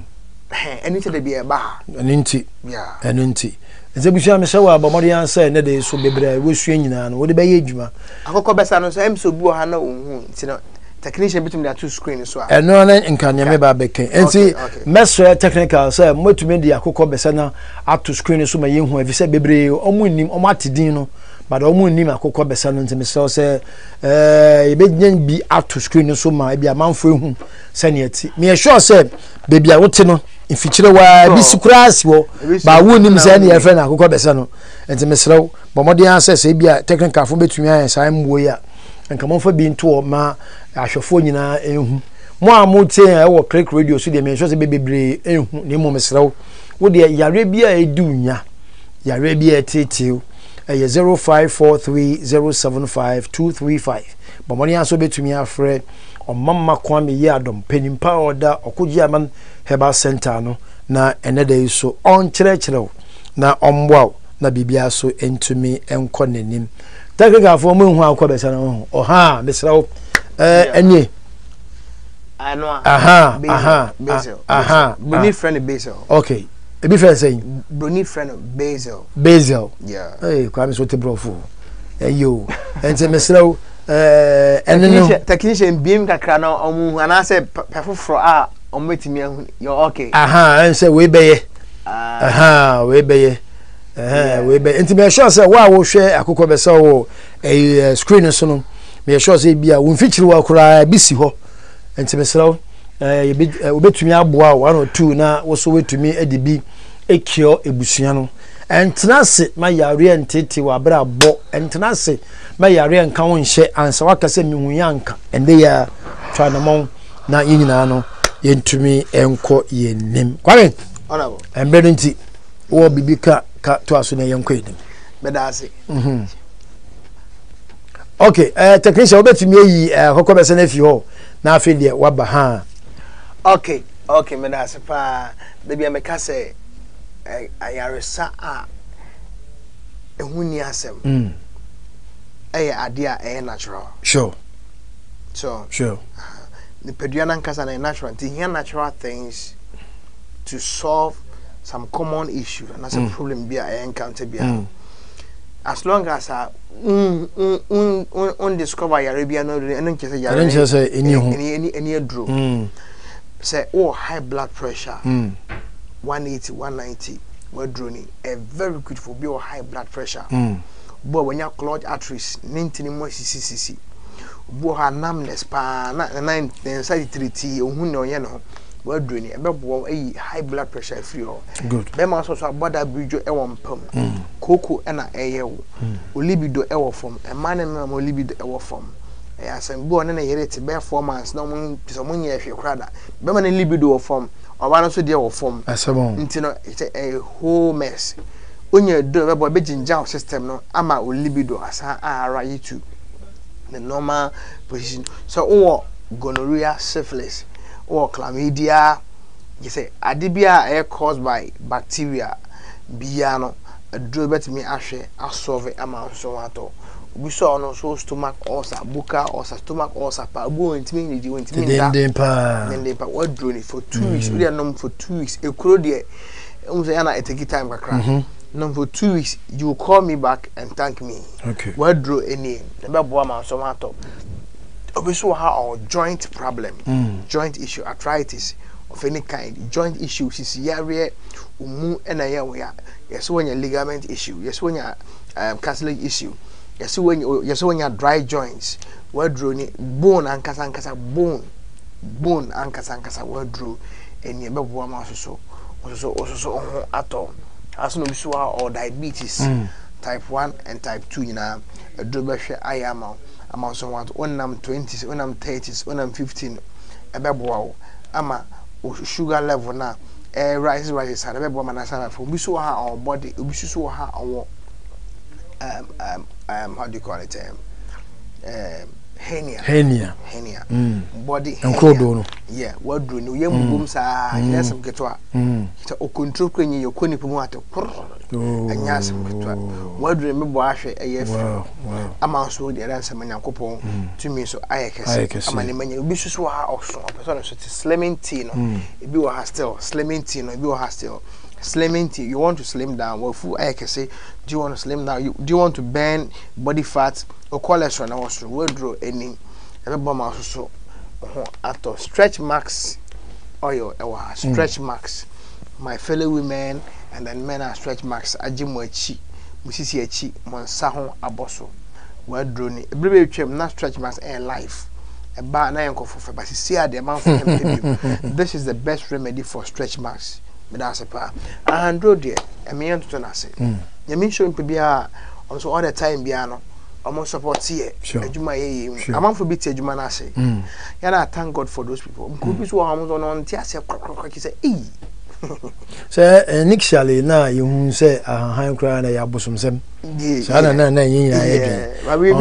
eh anything dey be ba anything yeah anything ezebusia me sewa abomori an say ne dey so bebre we sue nyina no wo dey be ye djuma Akokobesa no so em so bu ha na ohun ti no technician between the two screens so and no and can you remember back and see mess technical so much to me the Akokobesa na up to screen so my young who have said bebre omo nim omo atidino but omo nim Akokobesa no ntimi so say eh e be nyen bi up to screen so my be amanfo ehun sani ati me sure say baby a wote no ifichire wa bi sikurasi wo ba wo nim sani e fe na Akokobesa no ntimi srew but modern access e bia technical fo betumi an sai mwo ya and come on for being to ma ahwefo nyina ehun mo amote e wo Click Radio so de me so se bebebre ehun ne mo mesrew wo de yare bia edunya yare bia titiw eh zero five four three zero seven five two three five but money aso betumi afre o mamma Kwame ye adom penimpa order Okujama Herbal Center no na enede so on chere chere na omboa na bibia so entumi enko nenim technical for me who are quite a oh, ha, Miss Row, eh, I know, aha, aha, Basil, aha, Bruni friend of Basil. Okay, a different saying, Bruni friend of Basil, Basil, yeah, hey, comes with the brothel, and you, and the Miss Row, eh, and technician beam that crown on I said, perform for ah, on waiting me, you're okay, aha, and say, we bay, aha, we bay. Eh we be intimate sure say wa wo hwe Akokobesa wo a screen so no me sure say bia wo mfichiri wa kura bi si ho enti me srawo eh obetumi aboa one or two na wo so wetumi ade bi ekio ebusua no entenase ma yare entete wa bra bo entenase ma yare nka wo nhye ansa wakase me hunya nka ende ya twanamon na yinyina no yentumi enko yenim kware honorable embere nti wo bibika ka to aso na yenko yedim medase mhm okay eh technician obetumi yi AKOKOBESA na fi ho na afi de wa ba ha okay okay medase pa debi ameka se I aresa a ehuni asem mm eh adia eh natural sure so sure the peduana nkasa na natural the here natural things to solve some common issue and as a mm. problem be I encounter be mm. as long as I un un un discover Arabia no no nkese ya any any any draw say oh high blood pressure mm. one eighty, one ninety, we're droning. A very good for your high blood pressure. Mm. But when you clogged arteries, ninety more C C C C. But her numbness, pa, nine, then side three T, or who know, you know, we're droning. But a high blood pressure free. Good. Then also about that bridge, a one pump, cocoa, and a air. Olibido air form, a man and a libido air form. As I'm born and I hear it, bear four months, no one is a money if you cry that. But when a libido form. Or also dear or form. As a one, it's a whole mess. When you do a beijing jail system, no, ama will libido as I write to the normal position. So, or gonorrhea, syphilis, or chlamydia, you say, adibia air caused by bacteria, biano, a drobet me ashe, a solve amount so at all. We saw no so stomach ulcer, buka ulcer, stomach ulcer, pa go and mean the went mean that. Then pa. Then they pa what drone for two mm -hmm. weeks. We are numb for two weeks. E kuro there. Um say na e take time ka crack. Numb for two weeks. You call me back and thank me. Okay. What drone any. The be boa man so man talk. Obiso ha our joint problem, mm. joint issue, arthritis of any kind, joint issue, sisiaria, umu enaya we are. Yes when your ligament issue. Yes when your um, cartilage issue. You see when you, you see when you have dry joints, well drew bone and casa and casa bone, bone and casa and casa well drew, and you have one also so also also so at all. As no so or diabetes mm. type one and type two, you know, a double share I am among someone when I'm twenties, when I'm thirties, when I'm fifteen, a babu, ama sugar level now, a rise rises, and a babu man as I from we saw her our body, we saw her our. Um, um, um, how do you call it? Um, um, hernia. Hernia. Hernia. Mm. Body hernia. Yeah. What do you know? Yes, I'm get what. So control when you call it more at a and yes, what do you remember? A year from amounts would the answer man couple to me. So I can say, I'm a man. You be so also a person such a slimming teen. If you are still slimming teen, if you are still. Slimming tea, you want to slim down. Well, food I can say, do you want to slim down? You do you want to burn body fat or cholesterol? I was to withdraw any bomb so after stretch marks oil your stretch marks. My fellow women and then men are stretch marks. Ajimwechi, Musisiechi, Monsahon Aboso. Well, drone, a baby trim, not stretch marks and life. About nine for for but see the amount for him. This is the best remedy for stretch marks. That's a part. And do dear, a million to Nasi. You mean showing Pibia also all the time, Biano, almost supports here. Sure, you may among for bits, you man. Say, and I thank God for those people. Could be so almost on Tiasia Crock, you say, E. Sir, initially now you say a high crown, I bosom them. Yes, I don't know. Yeah, we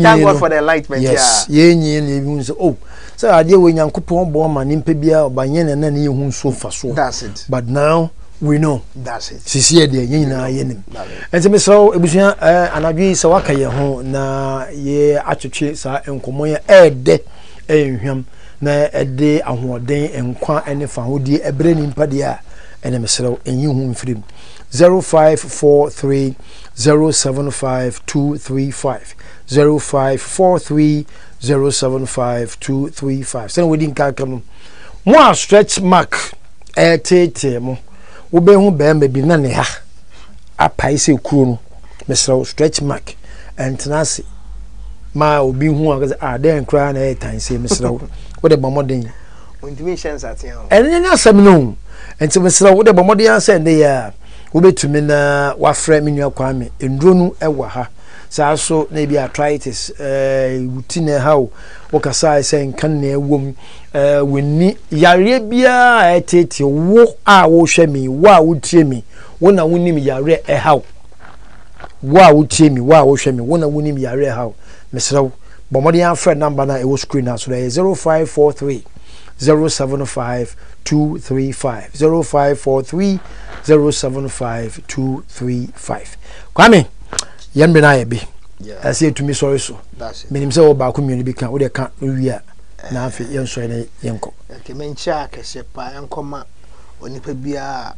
thank God for the enlightenment. Yes, yen yen, oh. So I deal with young coupon bomb and impebia by yen and then you so fast. That's it. But now we know. That's it. She said, Yen, I am. And to me, so it was an agri Sawaka Yaho, na ye attitudes are and Comoya air de him, na a day and one day and quite any found dear a brain in Padia and a missile and you whom free zero five four three zero seven five two three five zero five four three. Zero seven five two three five. Send within calculum. More stretch mark. A tetemo. Ube who bam baby nanny ha. A paise croon. Miss stretch mark. and tenacity. My will be one are then crying eight times, say, Mister What a bombarding. Intimations at you. And then I said, no, and to Mister What a bombarding said, they are. Ube tumina wa frame in your kwame, in Drunu Ewaha. So, maybe arthritis, uh, utine how, Okasai saying, can near womb, uh, we need Yarebia, I take your walk, I will shame me, wow, would shame me, when I win him Yare a how. Wow, would shame me, wow, shame me, when I win him Yare how. Mister Bomadian friend number nine, it was screen us today zero five four three zero seven five two three five zero five four three zero seven five two three five. Kwame. Yan benai be. I say to me sorry so. That's it. Me himself about community can we can't we are now for young so any yanko. Okay, men check a sepa and comma or nipa bia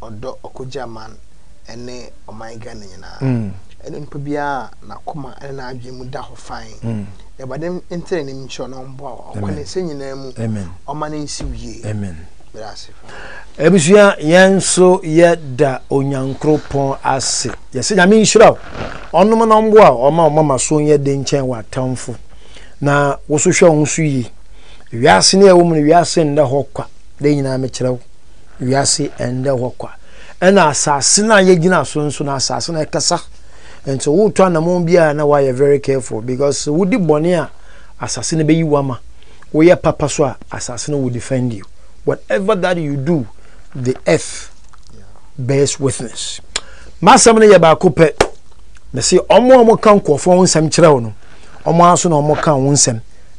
or do Okujama and ne or my ganina. And then Pabia, Nakoma and I Jim Daho fine. But then entering him shall on bow or when they sing them or money see ye. Amen. Ebusia yenso yeda onyankro pon ase yesi nyame nhira onum na mboa oma mama so yede nchen wa tamfo na wosohwe onsu yi wiase na ewo mu wiase nda hokwa de nyina me kire wiase nda hokwa ena asase na yegina so nso na asase na kasa ento wo twa na mo bia na wa ye very careful because wo di bone a asase na beyi wama wo ye papa so a asase na wo defend you. Whatever that you do, the earth yeah. bears witness. Masamne ya ba kupe. Mesi omo omo kan kofo nsem kire wo no. Omo aso na omo kan nsem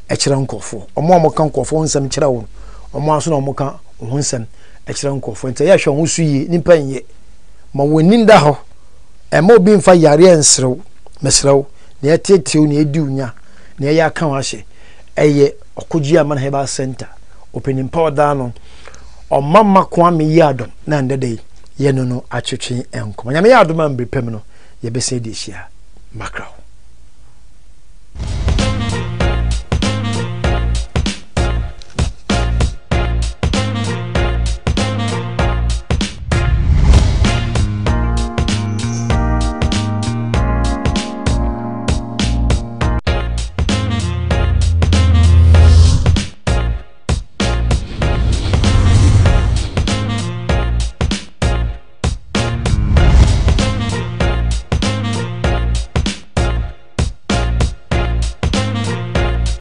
e kire nkofo. Omo omo kan kofo nsem kire wo no. Omo aso na omo kan nsem e kire nkofo. Nte ya hwe ho suyi nipa nye. Ma woni da ho. E ma obi mfa yare nsrew. Mesrew na etetew na edi unya na ya kan wa hye. Eye Okujama Herbal Center. Opening power down on Mamma Kwame Yadom, Nanda Day, Yenono, Achuchi, and Kumanyamiadum and Bipemino, Yabese this year, Macro.